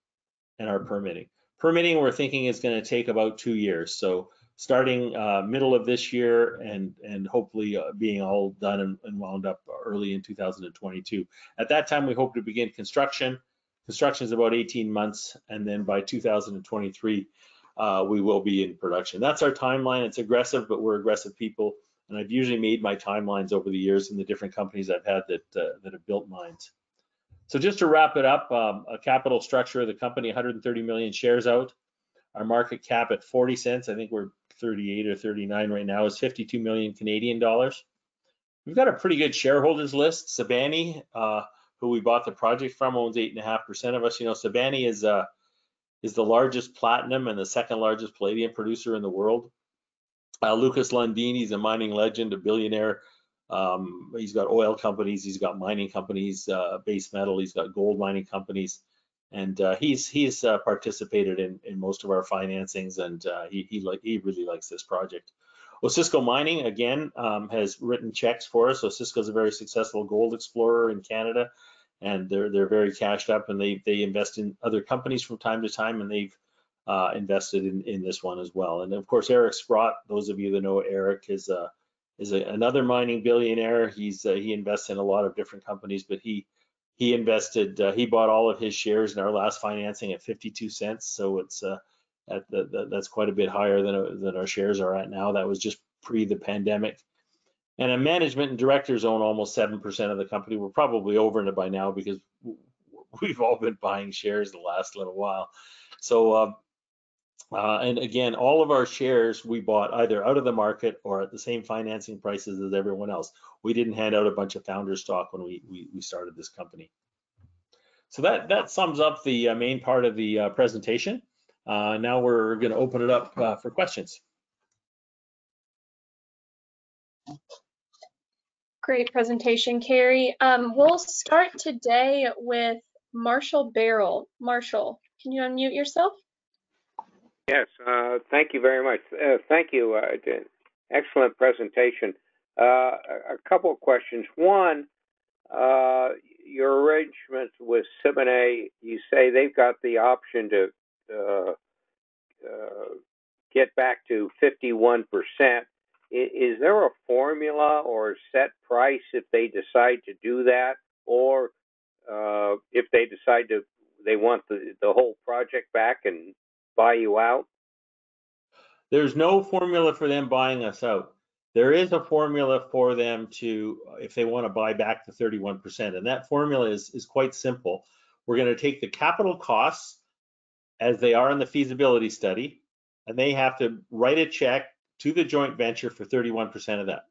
and our permitting. Permitting, we're thinking, is going to take about two years. So starting uh, middle of this year and and hopefully uh, being all done and, and wound up early in two thousand twenty-two. At that time, we hope to begin construction. Construction is about eighteen months, and then by two thousand twenty-three, uh, we will be in production. That's our timeline. It's aggressive, but we're aggressive people, and I've usually made my timelines over the years in the different companies I've had that, uh, that have built mines. So just to wrap it up, um, a capital structure of the company, one hundred thirty million shares out. Our market cap at forty cents, I think we're thirty-eight or thirty-nine right now, is fifty-two million Canadian dollars. We've got a pretty good shareholders list. Sabani, uh, who we bought the project from, owns eight and a half percent of us. You know, Sabani is uh, is the largest platinum and the second largest palladium producer in the world. Uh, Lucas Lundin, he's a mining legend, a billionaire. Um, he's got oil companies, he's got mining companies, uh, base metal, he's got gold mining companies. And uh, he's he's uh, participated in, in most of our financings, and uh, he he like he really likes this project. Osisko Mining again um, has written checks for us. Osisko is a very successful gold explorer in Canada, and they're they're very cashed up, and they they invest in other companies from time to time, and they've uh, invested in in this one as well. And of course, Eric Sprott. Those of you that know Eric is a is a, another mining billionaire. He's uh, he invests in a lot of different companies, but he. He invested, uh, he bought all of his shares in our last financing at fifty-two cents. So it's uh, at the, the, that's quite a bit higher than, than our shares are at now. That was just pre the pandemic. And a management and directors own almost seven percent of the company. We're probably over in it by now because we've all been buying shares the last little while. So, uh, uh, and again, all of our shares we bought either out of the market or at the same financing prices as everyone else. We didn't hand out a bunch of founder stock when we, we, we started this company. So that, that sums up the uh, main part of the uh, presentation. Uh, now we're going to open it up uh, for questions. Great presentation, Kerry. Um, we'll start today with Marshall Barrell. Marshall, can you unmute yourself? Yes, uh, thank you very much. Uh, thank you. Uh, excellent presentation. Uh, a couple of questions. One, uh, your arrangement with Siboney, you say they've got the option to uh, uh, get back to fifty-one percent. Is there a formula or set price if they decide to do that, or uh, if they decide to they want the, the whole project back and buy you out? There's no formula for them buying us out. There is a formula for them to, if they want to buy back the thirty-one percent, and that formula is, is quite simple. We're going to take the capital costs as they are in the feasibility study, and they have to write a check to the joint venture for thirty-one percent of that.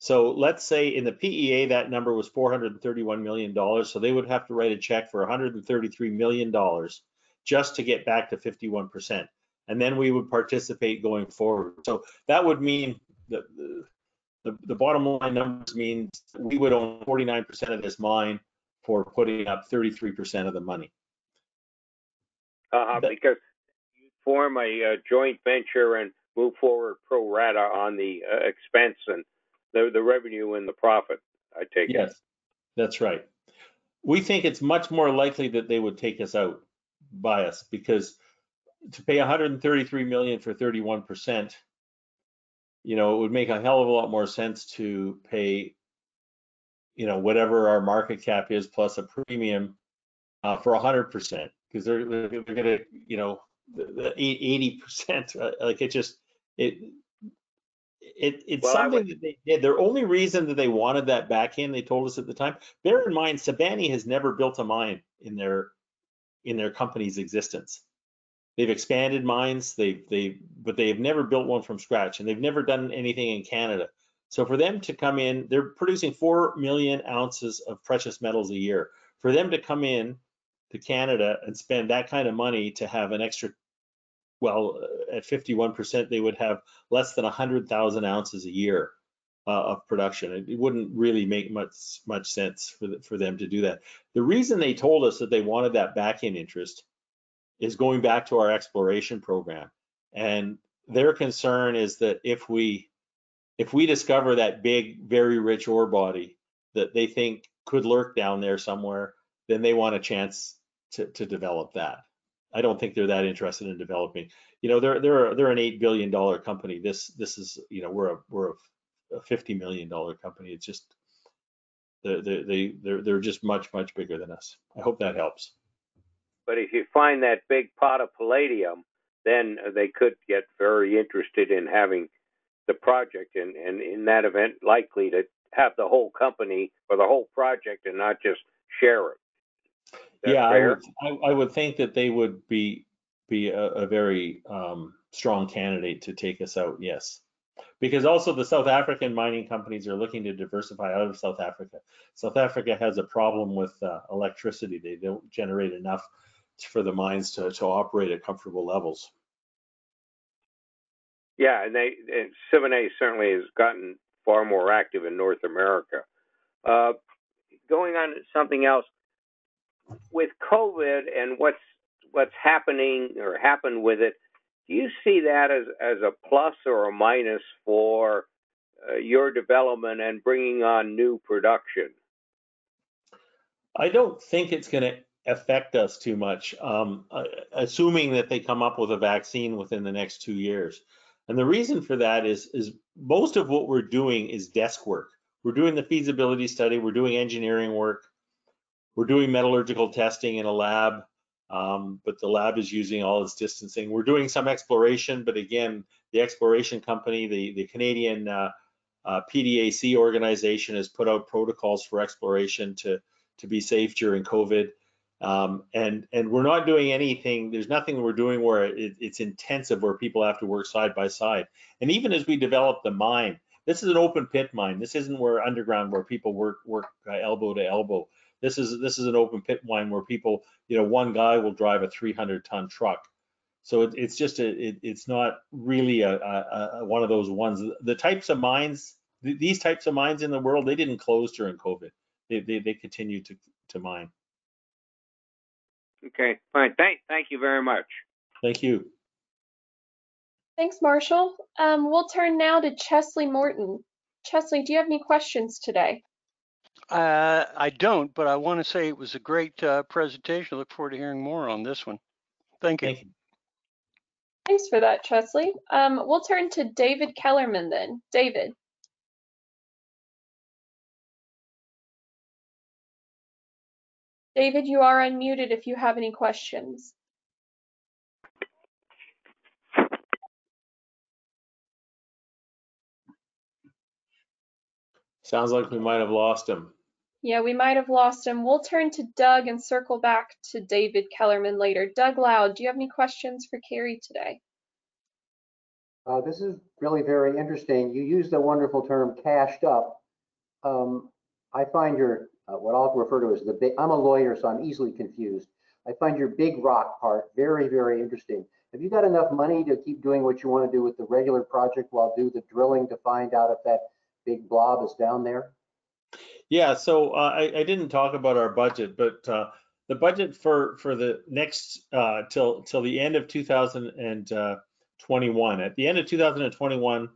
So let's say in the P E A, that number was four hundred thirty-one million dollars, so they would have to write a check for one hundred thirty-three million dollars just to get back to fifty-one percent, and then we would participate going forward. So that would mean The, the, the bottom line numbers means we would own forty-nine percent of this mine for putting up thirty-three percent of the money. Uh, that, because you form a, a joint venture and move forward pro rata on the uh, expense and the, the revenue and the profit, I take it. Yes, that's right. We think it's much more likely that they would take us out by us, because to pay one hundred thirty-three million dollars for thirty-one percent, you know, it would make a hell of a lot more sense to pay, you know, whatever our market cap is plus a premium uh, for one hundred percent, because they're, they're going to, you know, the, the eighty percent, uh, like it just, it, it it's well, something would... that they did. Their only reason that they wanted that back in, they told us at the time, bear in mind, Sibanye has never built a mine in their, in their company's existence. They've expanded mines, they they but they've never built one from scratch, and they've never done anything in Canada. So for them to come in, they're producing four million ounces of precious metals a year. For them to come in to Canada and spend that kind of money to have an extra, well, at fifty-one percent, they would have less than a hundred thousand ounces a year uh, of production. It, it wouldn't really make much much sense for the, for them to do that. The reason they told us that they wanted that back-end interest is going back to our exploration program, and their concern is that if we if we discover that big, very rich ore body that they think could lurk down there somewhere, then they want a chance to, to develop that. I don't think they're that interested in developing. You know, they're they're they're an eight billion dollar company. This this is, you know, we're a we're a fifty million dollar company. It's just they they they're they're just much much bigger than us. I hope that helps. But if you find that big pot of palladium, then they could get very interested in having the project, and, and in that event, likely to have the whole company or the whole project and not just share it. Yeah, I would, I, I would think that they would be be a, a very um, strong candidate to take us out, yes. Because also the South African mining companies are looking to diversify out of South Africa. South Africa has a problem with uh, electricity. They don't generate enough for the mines to, to operate at comfortable levels. Yeah, and they and Siboney certainly has gotten far more active in North America. Uh, going on to something else, with COVID and what's what's happening or happened with it, do you see that as, as a plus or a minus for uh, your development and bringing on new production? I don't think it's going to affect us too much, um, assuming that they come up with a vaccine within the next two years. And the reason for that is, is most of what we're doing is desk work. We're doing the feasibility study, we're doing engineering work, we're doing metallurgical testing in a lab, um, but the lab is using all its distancing. We're doing some exploration, but again, the exploration company, the, the Canadian uh, uh, P D A C organization has put out protocols for exploration to, to be safe during COVID. Um, and, and we're not doing anything, there's nothing we're doing where it, it's intensive, where people have to work side by side. And even as we develop the mine, this is an open pit mine. This isn't where underground where people work work uh, elbow to elbow. This is this is an open pit mine where people, you know, one guy will drive a three hundred ton truck. So it, it's just a it, it's not really a, a, a one of those ones. The types of mines, th these types of mines in the world, they didn't close during COVID. They they, they continue to to mine. Okay, fine. Thank thank you very much. Thank you. Thanks, Marshall. Um, we'll turn now to Chesley Morton. Chesley, do you have any questions today? Uh, I don't, but I want to say it was a great uh, presentation. I look forward to hearing more on this one. Thank you. Thank you. Thanks for that, Chesley. Um, we'll turn to David Kellerman then. David. David, you are unmuted if you have any questions. Sounds like we might have lost him. Yeah, we might have lost him. We'll turn to Doug and circle back to David Kellerman later. Doug Loud, do you have any questions for Kerry today? Uh, this is really very interesting. You used the wonderful term cashed up. Um, I find your, uh, what I'll refer to as the big, I'm a lawyer, so I'm easily confused. I find your big rock part very, very interesting. Have you got enough money to keep doing what you want to do with the regular project while do the drilling to find out if that big blob is down there? Yeah, so uh, I, I didn't talk about our budget, but uh, the budget for for the next uh, till till the end of two thousand twenty-one. At the end of two thousand twenty-one,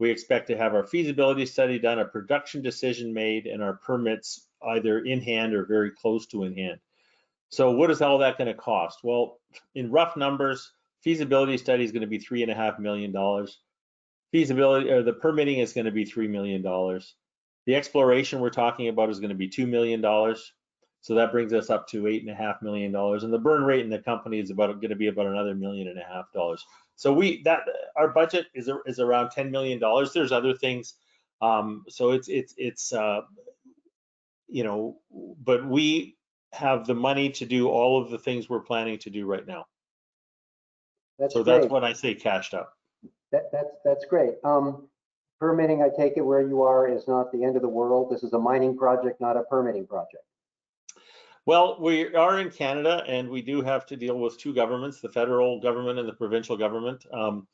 we expect to have our feasibility study done, a production decision made, and our permits either in hand or very close to in hand. So what is all that going to cost? Well, in rough numbers, feasibility study is going to be three and a half million dollars. Feasibility or the permitting is going to be three million dollars. The exploration we're talking about is going to be two million dollars. So that brings us up to eight and a half million dollars. And the burn rate in the company is about going to be about another million and a half dollars. So we that our budget is, is around ten million dollars. There's other things. Um, so it's, it's, it's uh, you know, but we have the money to do all of the things we're planning to do right now. That's so great. That's what I say cashed up. That, that's that's great. Um, permitting, I take it where you are is not the end of the world. This is a mining project, not a permitting project. Well, we are in Canada, and we do have to deal with two governments: the federal government and the provincial government. Um,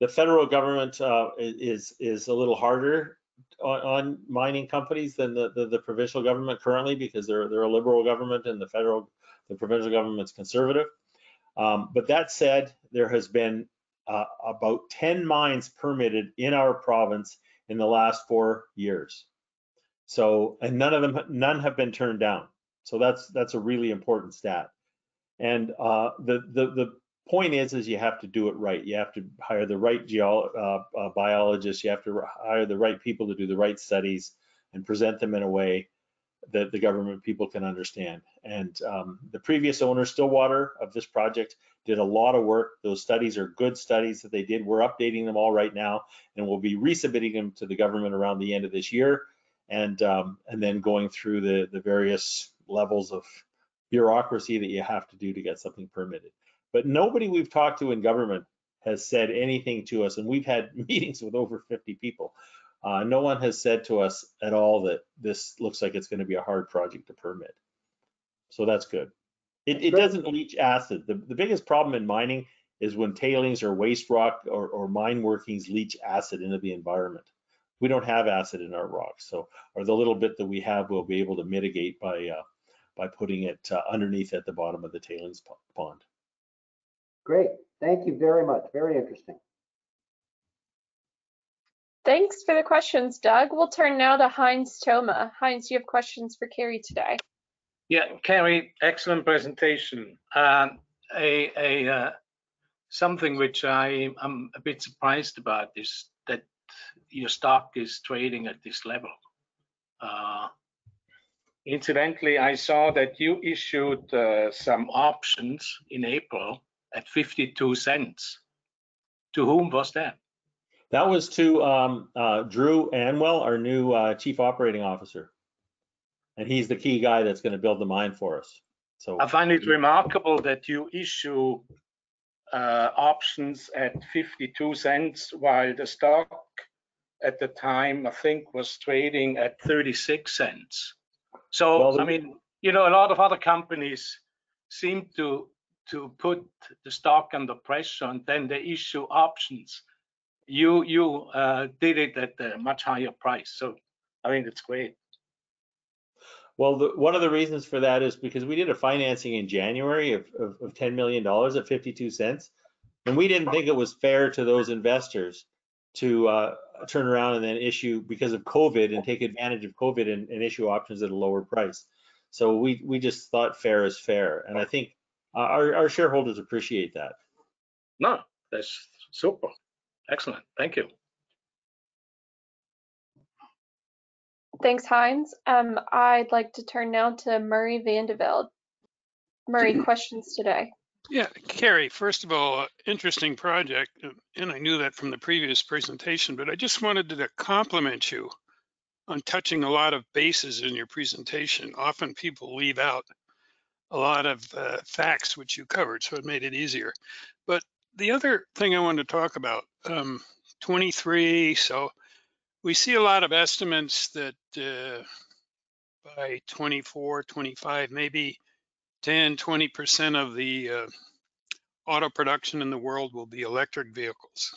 the federal government uh, is is a little harder on, on mining companies than the, the the provincial government currently, because they're they're a liberal government, and the federal the provincial government's conservative. Um, but that said, there has been Uh, about ten mines permitted in our province in the last four years. So, and none of them, none have been turned down. So that's that's a really important stat. And uh, the the the point is, is you have to do it right. You have to hire the right geo uh, uh, biologists. You have to hire the right people to do the right studies and present them in a way that the government people can understand. And um, the previous owner, Stillwater, of this project did a lot of work. Those studies are good studies that they did. We're updating them all right now, and we'll be resubmitting them to the government around the end of this year, and um, and then going through the, the various levels of bureaucracy that you have to do to get something permitted. But nobody we've talked to in government has said anything to us, and we've had meetings with over fifty people. Uh, no one has said to us at all that this looks like it's going to be a hard project to permit. So that's good. It, it doesn't leach acid. The, the biggest problem in mining is when tailings or waste rock or, or mine workings leach acid into the environment. We don't have acid in our rocks, so or the little bit that we have, we'll be able to mitigate by uh, by putting it uh, underneath at the bottom of the tailings pond. Great, thank you very much, very interesting. Thanks for the questions, Doug. We'll turn now to Heinz Thoma. Heinz, you have questions for Kerry today. Yeah, Kerry, excellent presentation. Uh, a, a uh, something which I am a bit surprised about is that your stock is trading at this level. Uh, incidentally, I saw that you issued uh, some options in April at fifty-two cents. To whom was that? That was to um, uh, Drew Anwyll, our new uh, Chief Operating Officer. And he's the key guy that's going to build the mine for us. So I find it remarkable that you issue uh, options at fifty-two cents, while the stock at the time, I think, was trading at thirty-six cents. So, well, I mean, you know, a lot of other companies seem to, to put the stock under pressure, and then they issue options. You you uh, did it at a much higher price, so I think it's great. Well, the, one of the reasons for that is because we did a financing in January of, of, of ten million dollars at fifty-two cents, and we didn't think it was fair to those investors to uh, turn around and then issue, because of COVID, and take advantage of COVID and, and issue options at a lower price. So we we just thought fair is fair, and I think uh, our, our shareholders appreciate that. No, that's super. Excellent, thank you. Thanks, Heinz. Um, I'd like to turn now to Murray Vandeveld. Murray, questions today? Yeah, Kerry, first of all, interesting project, and I knew that from the previous presentation, but I just wanted to compliment you on touching a lot of bases in your presentation. Often people leave out a lot of uh, facts which you covered, so it made it easier. But the other thing I wanted to talk about, um, twenty-three, so we see a lot of estimates that uh, by twenty-four, twenty-five, maybe ten, twenty percent of the uh, auto production in the world will be electric vehicles.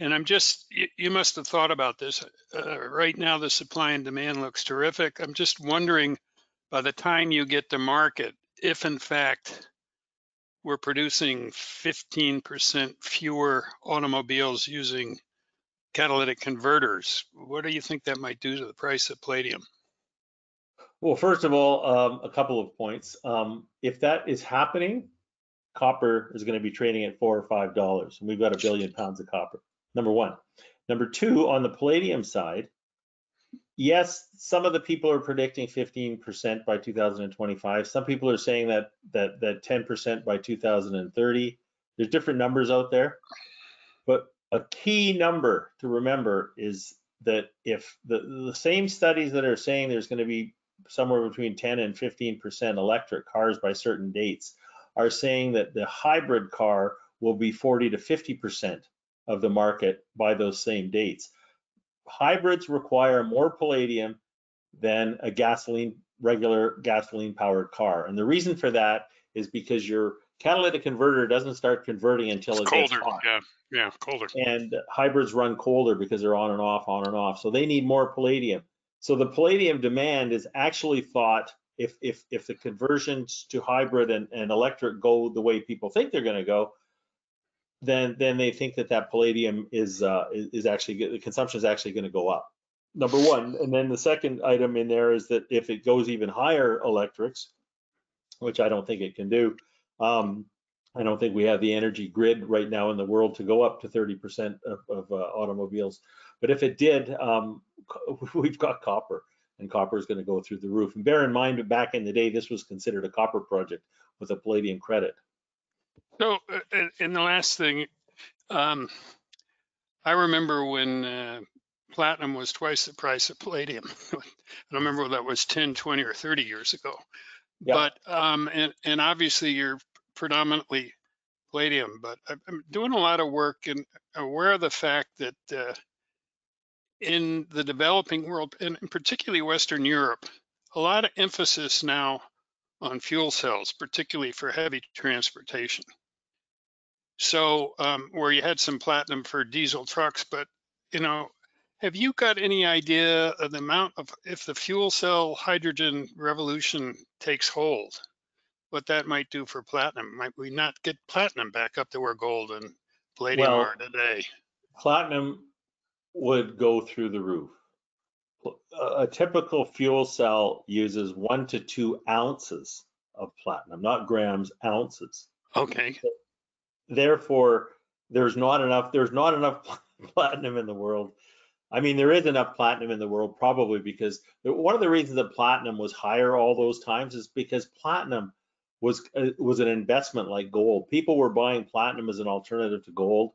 And I'm just, you, you must have thought about this. Uh, right now, the supply and demand looks terrific. I'm just wondering, by the time you get to market, if in fact, we're producing fifteen percent fewer automobiles using catalytic converters. What do you think that might do to the price of palladium? Well, first of all, um, a couple of points. Um, if that is happening, copper is going to be trading at four or five dollars, and we've got a billion pounds of copper. Number one. Number two, on the palladium side, yes, some of the people are predicting fifteen percent by two thousand twenty-five. Some people are saying that that that ten percent by two thousand thirty. There's different numbers out there, but a key number to remember is that if the, the same studies that are saying there's going to be somewhere between ten and fifteen percent electric cars by certain dates are saying that the hybrid car will be forty to fifty percent of the market by those same dates. Hybrids require more palladium than a gasoline, regular gasoline powered car. And the reason for that is because your catalytic converter doesn't start converting until it's colder. Hot. Yeah, yeah, colder. And hybrids run colder because they're on and off, on and off. So they need more palladium. So the palladium demand is actually thought, if if if the conversions to hybrid and, and electric go the way people think they're going to go, then then they think that that palladium is uh, is, is actually, the consumption is actually going to go up. Number one, and then the second item in there is that if it goes even higher electrics, which I don't think it can do, um, I don't think we have the energy grid right now in the world to go up to thirty percent of, of uh, automobiles. But if it did, um, we've got copper, and copper is going to go through the roof. And bear in mind that back in the day, this was considered a copper project with a palladium credit. So, and the last thing, um, I remember when uh, platinum was twice the price of palladium. I don't remember whether that was ten, twenty, or thirty years ago. Yeah. But, um, and, and obviously you're predominantly palladium, but I'm doing a lot of work and aware of the fact that uh, in the developing world, and particularly Western Europe, a lot of emphasis now on fuel cells, particularly for heavy transportation. So um, where you had some platinum for diesel trucks, but you know, Have you got any idea of the amount of, if the fuel cell hydrogen revolution takes hold, what that might do for platinum? Might we not get platinum back up to where gold and palladium well, are today? Platinum would go through the roof. A typical fuel cell uses one to two ounces of platinum, not grams, ounces. Okay. Therefore, there's not enough, there's not enough platinum in the world. I mean, there is enough platinum in the world, probably, because one of the reasons that platinum was higher all those times is because platinum was was an investment like gold. People were buying platinum as an alternative to gold,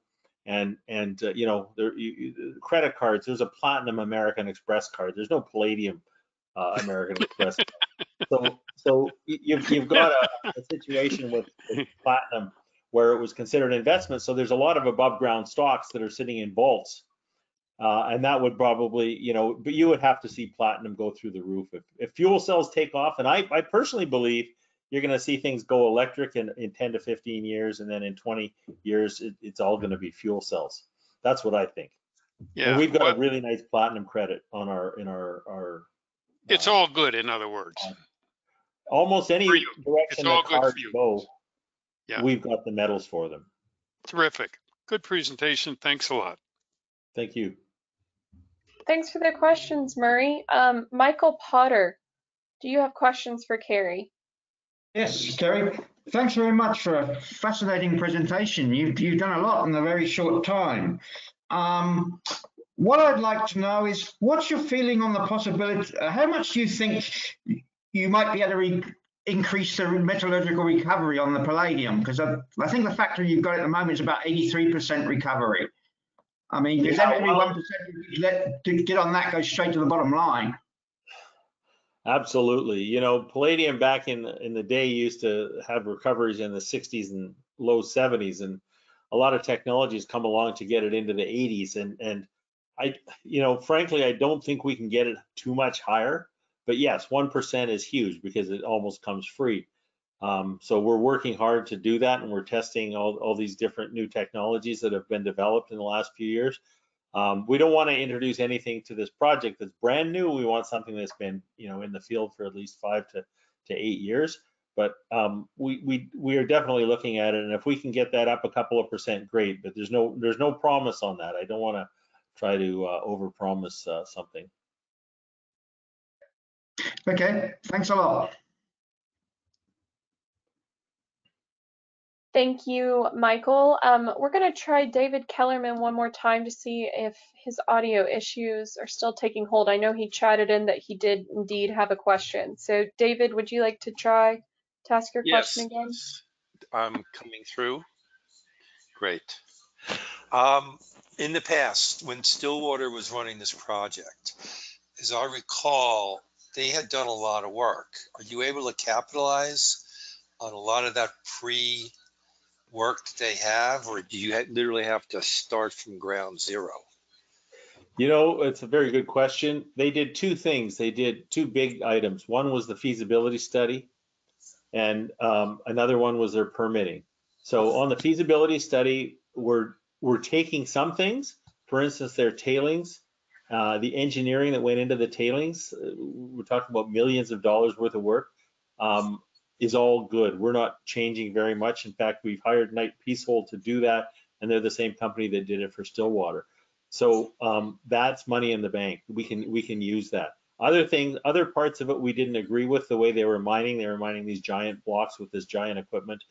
and and uh, you know, there you, you, credit cards. There's a platinum American Express card. There's no palladium uh, American Express. So so you've you've got a, a situation with, with platinum where it was considered investment. So there's a lot of above ground stocks that are sitting in vaults. Uh, and that would probably, you know, but you would have to see platinum go through the roof if, if fuel cells take off. And I, I personally believe you're going to see things go electric in, in ten to fifteen years, and then in twenty years, it, it's all going to be fuel cells. That's what I think. Yeah, and we've got well, a really nice platinum credit on our in our our. It's uh, all good, in other words. Uh, almost any direction it's all the good cars go, yeah. We've got the metals for them. Terrific. Good presentation. Thanks a lot. Thank you. Thanks for the questions, Murray. Um, Michael Potter, do you have questions for Kerry? Yes, Kerry. Thanks very much for a fascinating presentation. You've, you've done a lot in a very short time. Um, what I'd like to know is, what's your feeling on the possibility, uh, how much do you think you might be able to re increase the metallurgical recovery on the palladium? Because I, I think the factor you've got at the moment is about eighty-three percent recovery. I mean, does that one percent let to get on that go straight to the bottom line? Absolutely. You know, palladium back in in the day used to have recoveries in the sixties and low seventies, and a lot of technologies come along to get it into the eighties. And and I, you know, frankly, I don't think we can get it too much higher. But yes, one percent is huge because it almost comes free. Um, so we're working hard to do that, and we're testing all, all these different new technologies that have been developed in the last few years. Um, we don't want to introduce anything to this project that's brand new. We want something that's been, you know, in the field for at least five to, to eight years. But um, we we we are definitely looking at it, and if we can get that up a couple of percent, great. But there's no there's no promise on that. I don't want to try to uh, overpromise uh, something. Okay, thanks a lot. Thank you, Michael. Um, we're going to try David Kellerman one more time to see if his audio issues are still taking hold. I know he chatted in that he did indeed have a question. So, David, would you like to try to ask your yes. question again? Yes, I'm coming through. Great. Um, in the past, when Stillwater was running this project, as I recall, they had done a lot of work. Are you able to capitalize on a lot of that pre- work that they have, or do you literally have to start from ground zero? You know, it's a very good question. They did two things. They did two big items. One was the feasibility study, and um, another one was their permitting. So on the feasibility study, we're, we're taking some things, for instance, their tailings, uh, the engineering that went into the tailings, we're talking about millions of dollars worth of work. Um, is all good. We're not changing very much. In fact, we've hired Knight Peacehold to do that, and they're the same company that did it for Stillwater. So um, that's money in the bank. We can we can use that. Other things, other parts of it we didn't agree with the way they were mining. They were mining these giant blocks with this giant equipment,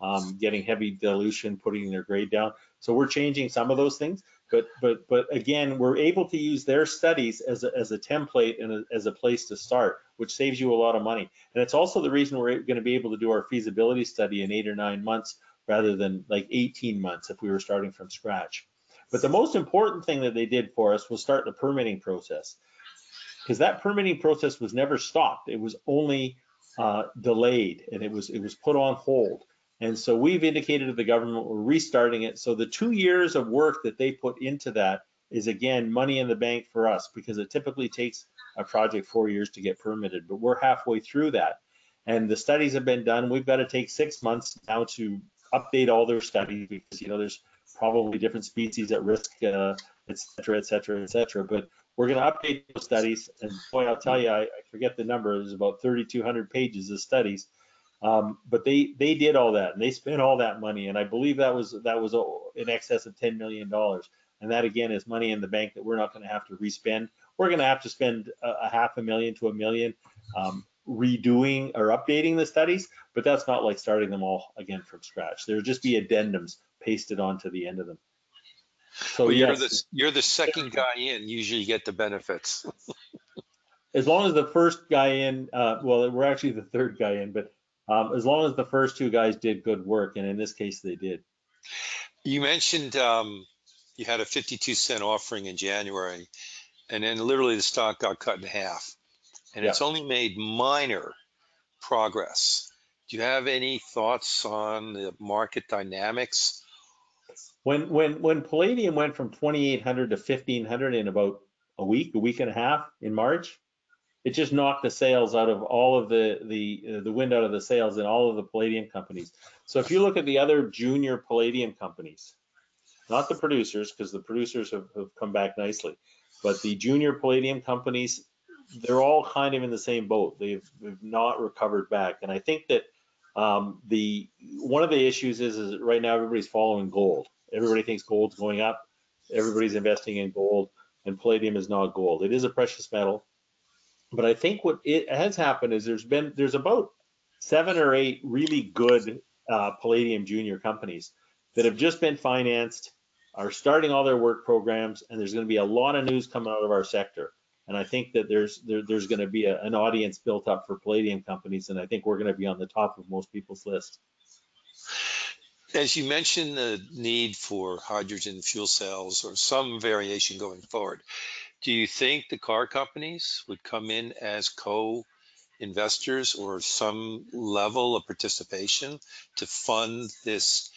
um, getting heavy dilution, putting their grade down. So we're changing some of those things, but but but again, we're able to use their studies as a, as a template and a, as a place to start, which saves you a lot of money. And it's also the reason we're going to be able to do our feasibility study in eight or nine months rather than like eighteen months if we were starting from scratch. But the most important thing that they did for us was start the permitting process, because that permitting process was never stopped. It was only uh, delayed, and it was, it was put on hold. And so we've indicated to the government we're restarting it. So the two years of work that they put into that is, again, money in the bank for us, because it typically takes a project four years to get permitted, but we're halfway through that, and the studies have been done. We've got to take six months now to update all their studies, because you know there's probably different species at risk uh, et cetera, et cetera, et cetera. But we're going to update those studies. And boy, I'll tell you, I, I forget the number. There's about thirty-two hundred pages of studies. Um, but they they did all that, and they spent all that money, and I believe that was that was in excess of ten million dollars. And that again is money in the bank that we're not going to have to respend. We're going to have to spend a, a half a million to a million um, redoing or updating the studies, but that's not like starting them all again from scratch. There'll just be addendums pasted onto the end of them. So well, you're yes, the you're the second guy in. Usually, you get the benefits. As long as the first guy in, uh, well, we're actually the third guy in, but. Um, as long as the first two guys did good work, and in this case, they did. You mentioned um, you had a fifty-two cent offering in January, and then literally the stock got cut in half, and yeah. It's only made minor progress. Do you have any thoughts on the market dynamics? When when when palladium went from twenty-eight hundred to fifteen hundred in about a week, a week and a half in March. It just knocked the sales out of all of the the uh, the wind out of the sails in all of the palladium companies. So if you look at the other junior palladium companies, not the producers, because the producers have, have come back nicely, but the junior palladium companies, they're all kind of in the same boat. They've, they've not recovered back. And I think that um, the one of the issues is, is right now everybody's following gold. Everybody thinks gold's going up. Everybody's investing in gold, and palladium is not gold. It is a precious metal. But I think what it has happened is there's been there's about seven or eight really good uh, palladium junior companies that have just been financed, are starting all their work programs, and there's going to be a lot of news coming out of our sector. And I think that there's there, there's going to be a, an audience built up for palladium companies, and I think we're going to be on the top of most people's list. As you mentioned, the need for hydrogen fuel cells or some variation going forward. Do you think the car companies would come in as co-investors or some level of participation to fund this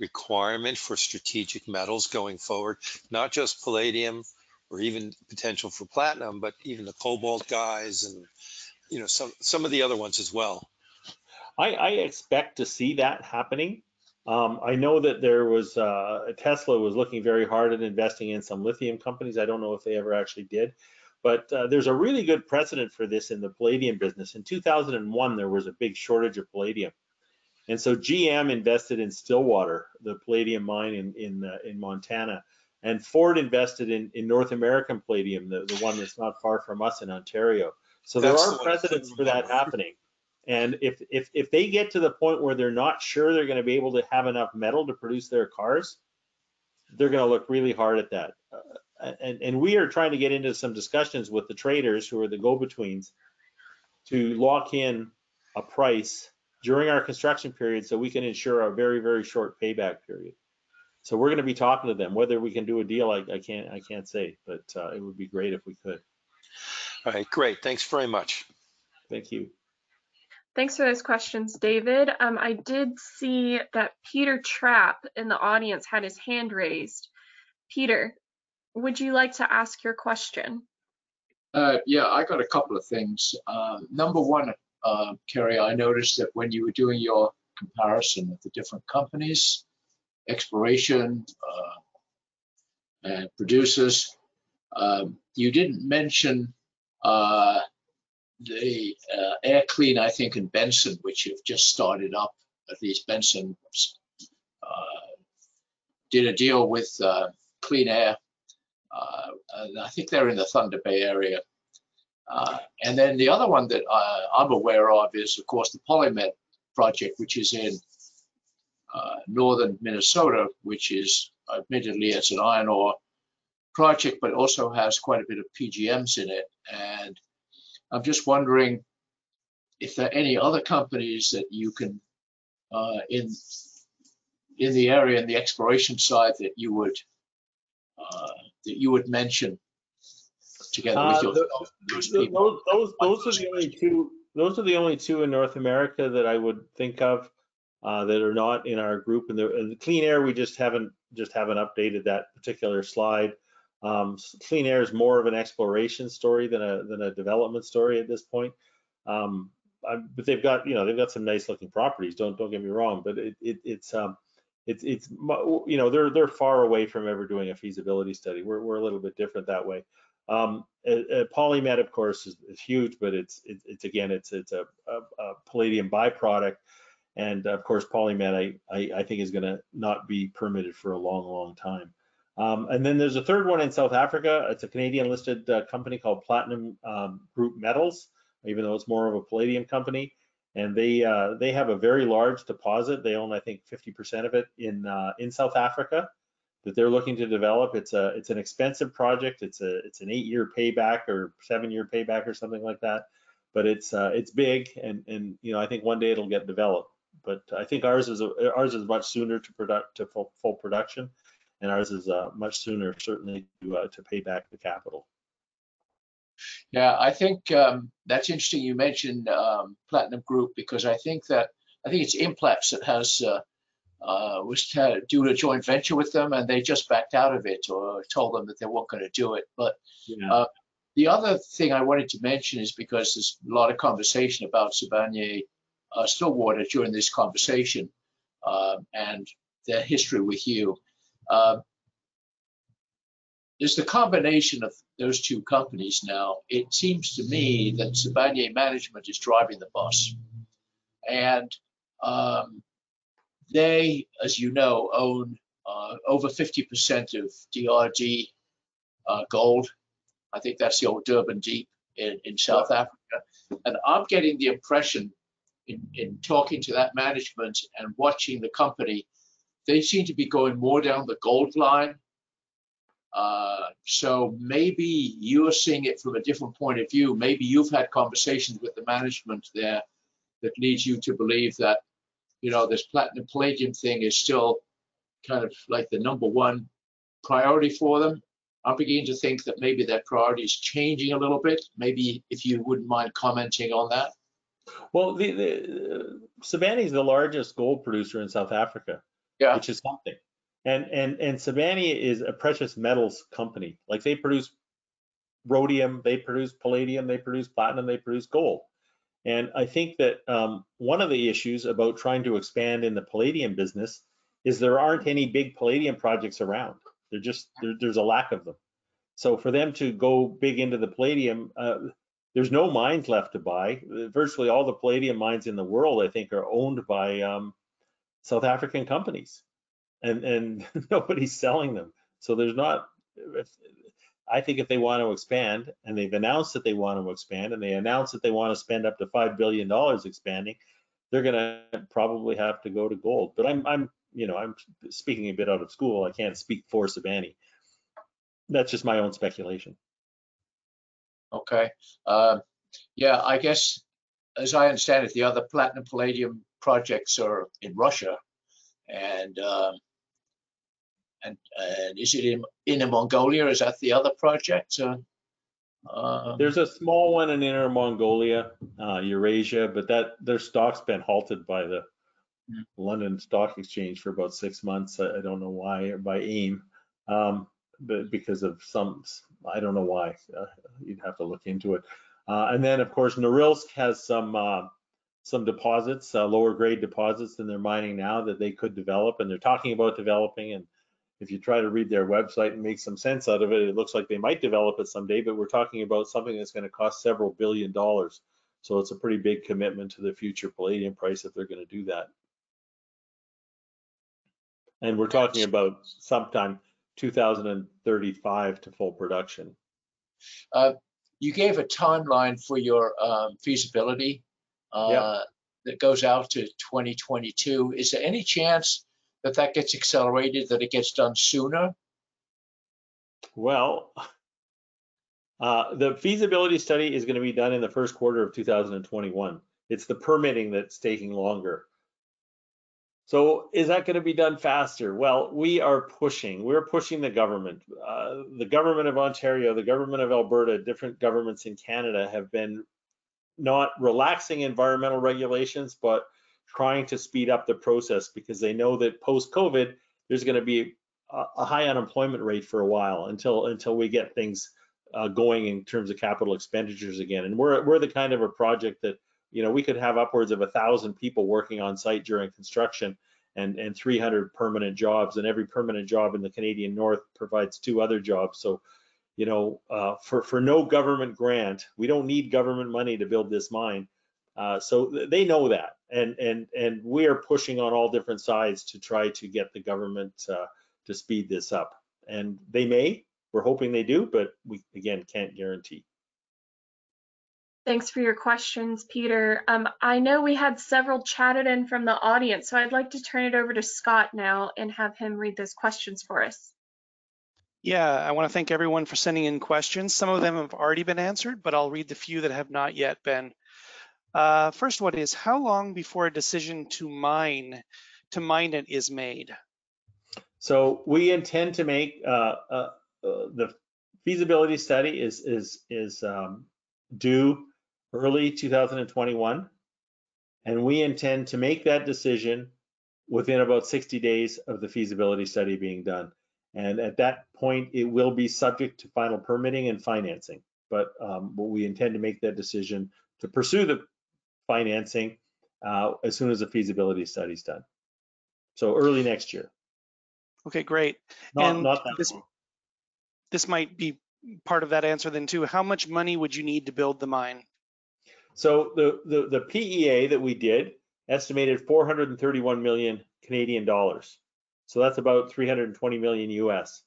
requirement for strategic metals going forward? Not just palladium or even potential for platinum, but even the cobalt guys and you know some, some of the other ones as well. I, I expect to see that happening. Um, I know that there was uh, Tesla was looking very hard at investing in some lithium companies. I don't know if they ever actually did, but uh, there's a really good precedent for this in the palladium business. In two thousand one, there was a big shortage of palladium, and so G M invested in Stillwater, the palladium mine in in, uh, in Montana, and Ford invested in, in North American palladium, the, the one that's not far from us in Ontario. So there are precedents for that happening. And if, if if they get to the point where they're not sure they're going to be able to have enough metal to produce their cars, they're going to look really hard at that. Uh, and, and we are trying to get into some discussions with the traders who are the go-betweens to lock in a price during our construction period so we can ensure a very, very short payback period. So we're going to be talking to them. Whether we can do a deal, I, I, can't, I can't say, but uh, it would be great if we could. All right, great. Thanks very much. Thank you. Thanks for those questions, David. Um, I did see that Peter Trapp in the audience had his hand raised. Peter, would you like to ask your question? Uh, yeah, I got a couple of things. Uh, number one, uh, Kerry, I noticed that when you were doing your comparison of the different companies, exploration, uh, and producers, um, you didn't mention uh, the uh, Air Clean, I think, and Benson, which have just started up. At least Benson uh, did a deal with uh, Clean Air, uh, and I think they're in the Thunder Bay area. Uh, and then the other one that uh, I'm aware of is, of course, the Polymet project, which is in uh, northern Minnesota, which is admittedly it's an iron ore project, but also has quite a bit of P G Ms in it. And I'm just wondering if there are any other companies that you can, uh, in in the area, in the exploration side, that you would uh, that you would mention together with uh, your the, those people. Those, those, those are the only two. Those are the only two in North America that I would think of uh, that are not in our group. And the, and the Clean Air, we just haven't just haven't updated that particular slide. Um, Clean Air is more of an exploration story than a than a development story at this point. Um, I, but they've got you know they've got some nice looking properties. Don't don't get me wrong, but it, it it's um, it's it's you know they're they're far away from ever doing a feasibility study. We're we're a little bit different that way. Um, uh, Polymet, of course, is, is huge, but it's it, it's again it's it's a, a, a palladium byproduct, and of course Polymet I I, I think is going to not be permitted for a long long time. Um, and then there's a third one in South Africa. It's a Canadian listed uh, company called Platinum um, Group Metals, even though it's more of a palladium company. And they uh, they have a very large deposit. They own, I think, fifty percent of it in uh, in South Africa that they're looking to develop. It's a it's an expensive project. It's a it's an eight-year payback or seven-year payback or something like that. But it's uh, it's big, and and you know I think one day it'll get developed. But I think ours is a, ours is much sooner to product to full, full production, and ours is uh, much sooner certainly to uh, to pay back the capital. Yeah, I think um, that's interesting. You mentioned um, Platinum Group because I think that I think it's Implex that has uh, uh, was doing a joint venture with them, and they just backed out of it or told them that they weren't going to do it. But yeah. uh, the other thing I wanted to mention is because there's a lot of conversation about Sibanye-Stillwater uh, during this conversation uh, and their history with you. Uh, There's the combination of those two companies now. It seems to me that Sibanye management is driving the bus. And um, they, as you know, own uh, over fifty percent of D R D uh, Gold. I think that's the old Durban Deep in, in South yeah. Africa. And I'm getting the impression in, in talking to that management and watching the company, they seem to be going more down the gold line. Uh, so maybe you're seeing it from a different point of view. Maybe you've had conversations with the management there that leads you to believe that, you know, this platinum palladium thing is still kind of like the number one priority for them. I'm beginning to think that maybe their priority is changing a little bit. Maybe if you wouldn't mind commenting on that. Well, the, the, uh, Sibanye is the largest gold producer in South Africa, yeah. which is something. And and and Sibanye is a precious metals company. Like they produce rhodium, they produce palladium, they produce platinum, they produce gold. And I think that um, one of the issues about trying to expand in the palladium business is there aren't any big palladium projects around. They're just there, there's a lack of them. So for them to go big into the palladium, uh, there's no mines left to buy. Virtually all the palladium mines in the world, I think, are owned by um, South African companies. And, and nobody's selling them. So there's not, if, I think if they want to expand and they've announced that they want to expand and they announce that they want to spend up to five billion dollars expanding, they're going to probably have to go to gold. But I'm, I'm, you know, I'm speaking a bit out of school. I can't speak for Sibanye. That's just my own speculation. Okay. Uh, yeah, I guess, as I understand it, the other platinum palladium projects are in Russia. And, um, and and is it in Inner Mongolia? Is that the other project? Uh, um, There's a small one in Inner Mongolia, uh, Eurasia, but that their stock's been halted by the mm. London Stock Exchange for about six months. I, I don't know why, or by AIM, um, but because of some, I don't know why. Uh, you'd have to look into it. Uh, and then of course Norilsk has some. Uh, some deposits, uh, lower grade deposits than they're mining now that they could develop, and they're talking about developing. And if you try to read their website and make some sense out of it, it looks like they might develop it someday, but we're talking about something that's going to cost several billion dollars. So it's a pretty big commitment to the future palladium price if they're going to do that. And we're talking about sometime two thousand thirty-five to full production. Uh, you gave a timeline for your um, feasibility. Uh, yep. That goes out to twenty twenty-two. Is there any chance that that gets accelerated, that it gets done sooner? Well, uh, the feasibility study is going to be done in the first quarter of two thousand twenty-one. It's the permitting that's taking longer. So is that going to be done faster? Well, we are pushing. We're pushing the government. Uh, the government of Ontario, the government of Alberta, different governments in Canada have been not relaxing environmental regulations, but trying to speed up the process because they know that post-COVID, there's going to be a high unemployment rate for a while until until we get things uh, going in terms of capital expenditures again. And we're we're the kind of a project that, you know, we could have upwards of a thousand people working on site during construction, and, and three hundred permanent jobs, and every permanent job in the Canadian North provides two other jobs. So, you know, uh, for, for no government grant, we don't need government money to build this mine. Uh, so th they know that, and, and, and we are pushing on all different sides to try to get the government uh, to speed this up. And they may, we're hoping they do, but we, again, can't guarantee. Thanks for your questions, Peter. Um, I know we had several chatted in from the audience, so I'd like to turn it over to Scott now and have him read those questions for us. Yeah, I want to thank everyone for sending in questions. Some of them have already been answered, but I'll read the few that have not yet been. Uh, first one is, how long before a decision to mine, to mine it is made? So we intend to make, uh, uh, uh, the feasibility study is, is, is um, due early two thousand twenty-one, and we intend to make that decision within about sixty days of the feasibility study being done. And at that point, it will be subject to final permitting and financing, but, um, but we intend to make that decision to pursue the financing uh, as soon as the feasibility study is done. So early next year. Okay, great. Not, and not that this, this might be part of that answer then too. How much money would you need to build the mine? So the, the, the P E A that we did estimated four hundred thirty-one million Canadian dollars. So that's about three hundred twenty million U S.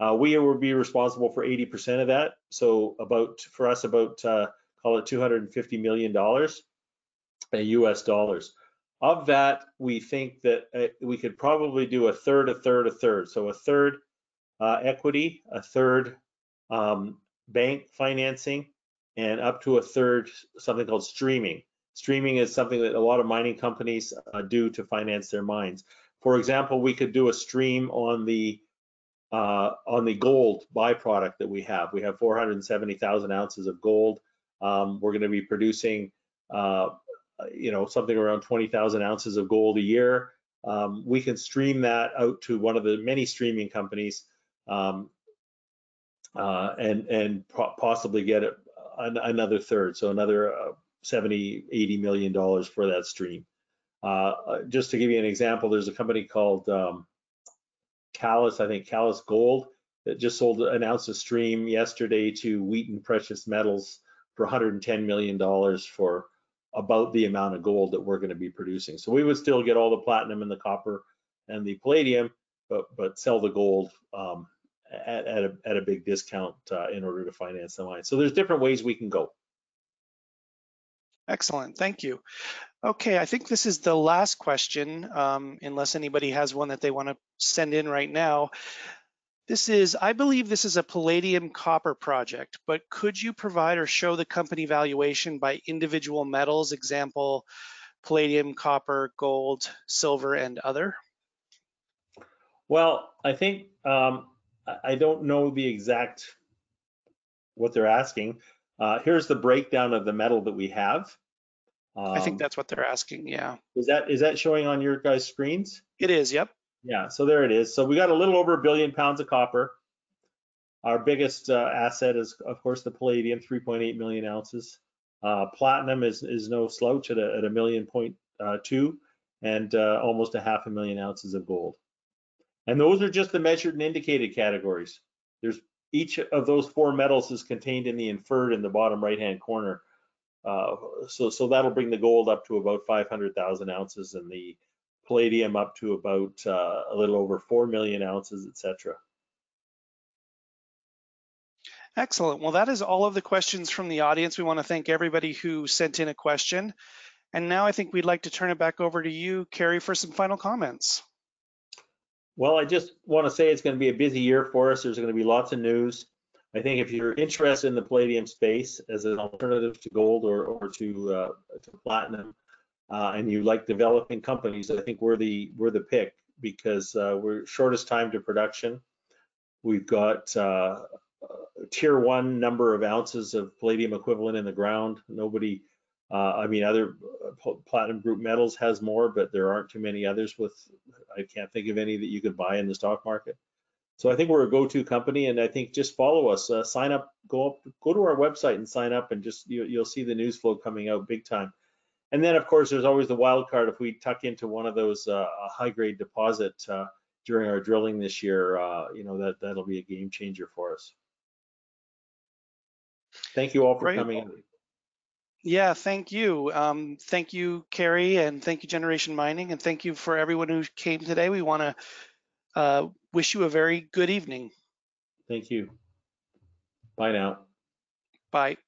Uh, we will be responsible for eighty percent of that. So about, for us, about uh, call it two hundred fifty million dollars, U S dollars. Of that, we think that uh, we could probably do a third, a third, a third. So a third uh, equity, a third um, bank financing, and up to a third something called streaming. Streaming is something that a lot of mining companies uh, do to finance their mines. For example, we could do a stream on the uh, on the gold byproduct that we have. We have four hundred seventy thousand ounces of gold. Um, we're going to be producing Uh, you know, something around twenty thousand ounces of gold a year. Um, we can stream that out to one of the many streaming companies, um, uh, and and possibly get it an another third, so another uh, seventy, eighty million dollars for that stream. Uh, just to give you an example, there's a company called um, Callis, I think Callis Gold, that just sold an ounce of stream yesterday to Wheaton Precious Metals for one hundred ten million dollars for about the amount of gold that we're going to be producing. So we would still get all the platinum and the copper and the palladium, but but sell the gold um, at, at, a, at a big discount uh, in order to finance the mine. So there's different ways we can go. Excellent, thank you. Okay, I think this is the last question, um, unless anybody has one that they want to send in right now. This is, I believe this is a palladium copper project, but could you provide or show the company valuation by individual metals, example, palladium, copper, gold, silver, and other? Well, I think, um, I don't know the exact, what they're asking. Uh, here's the breakdown of the metal that we have. Um, I think that's what they're asking, yeah. Is that is that showing on your guys' screens? It is, yep. Yeah, so there it is. So we got a little over a billion pounds of copper. Our biggest uh, asset is, of course, the palladium, three point eight million ounces. Uh, platinum is is no slouch at a, at a million point uh, two, and uh, almost a half a million ounces of gold. And those are just the measured and indicated categories. There's each of those four metals is contained in the inferred in the bottom right-hand corner. Uh, so so that'll bring the gold up to about five hundred thousand ounces, and the palladium up to about uh, a little over four million ounces, et cetera. Excellent. Well, that is all of the questions from the audience. We want to thank everybody who sent in a question. And now I think we'd like to turn it back over to you, Kerry, for some final comments. Well, I just want to say it's going to be a busy year for us. There's going to be lots of news. I think if you're interested in the palladium space as an alternative to gold or, or to, uh, to platinum, Uh, and you like developing companies, I think we're the we're the pick, because uh, we're shortest time to production. We've got uh, a tier one number of ounces of palladium equivalent in the ground. Nobody, uh, I mean, other platinum group metals has more, but there aren't too many others with. I can't think of any that you could buy in the stock market. So I think we're a go-to company, and I think just follow us, uh, sign up, go up, go to our website and sign up, and just you, you'll see the news flow coming out big time. And then, of course, there's always the wild card if we tuck into one of those uh, high-grade deposit uh, during our drilling this year. Uh, you know, that that'll be a game changer for us. Thank you all for Great. coming in. Yeah, thank you. Um, thank you, Kerry, and thank you, Generation Mining, and thank you for everyone who came today. We want to uh, wish you a very good evening. Thank you. Bye now. Bye.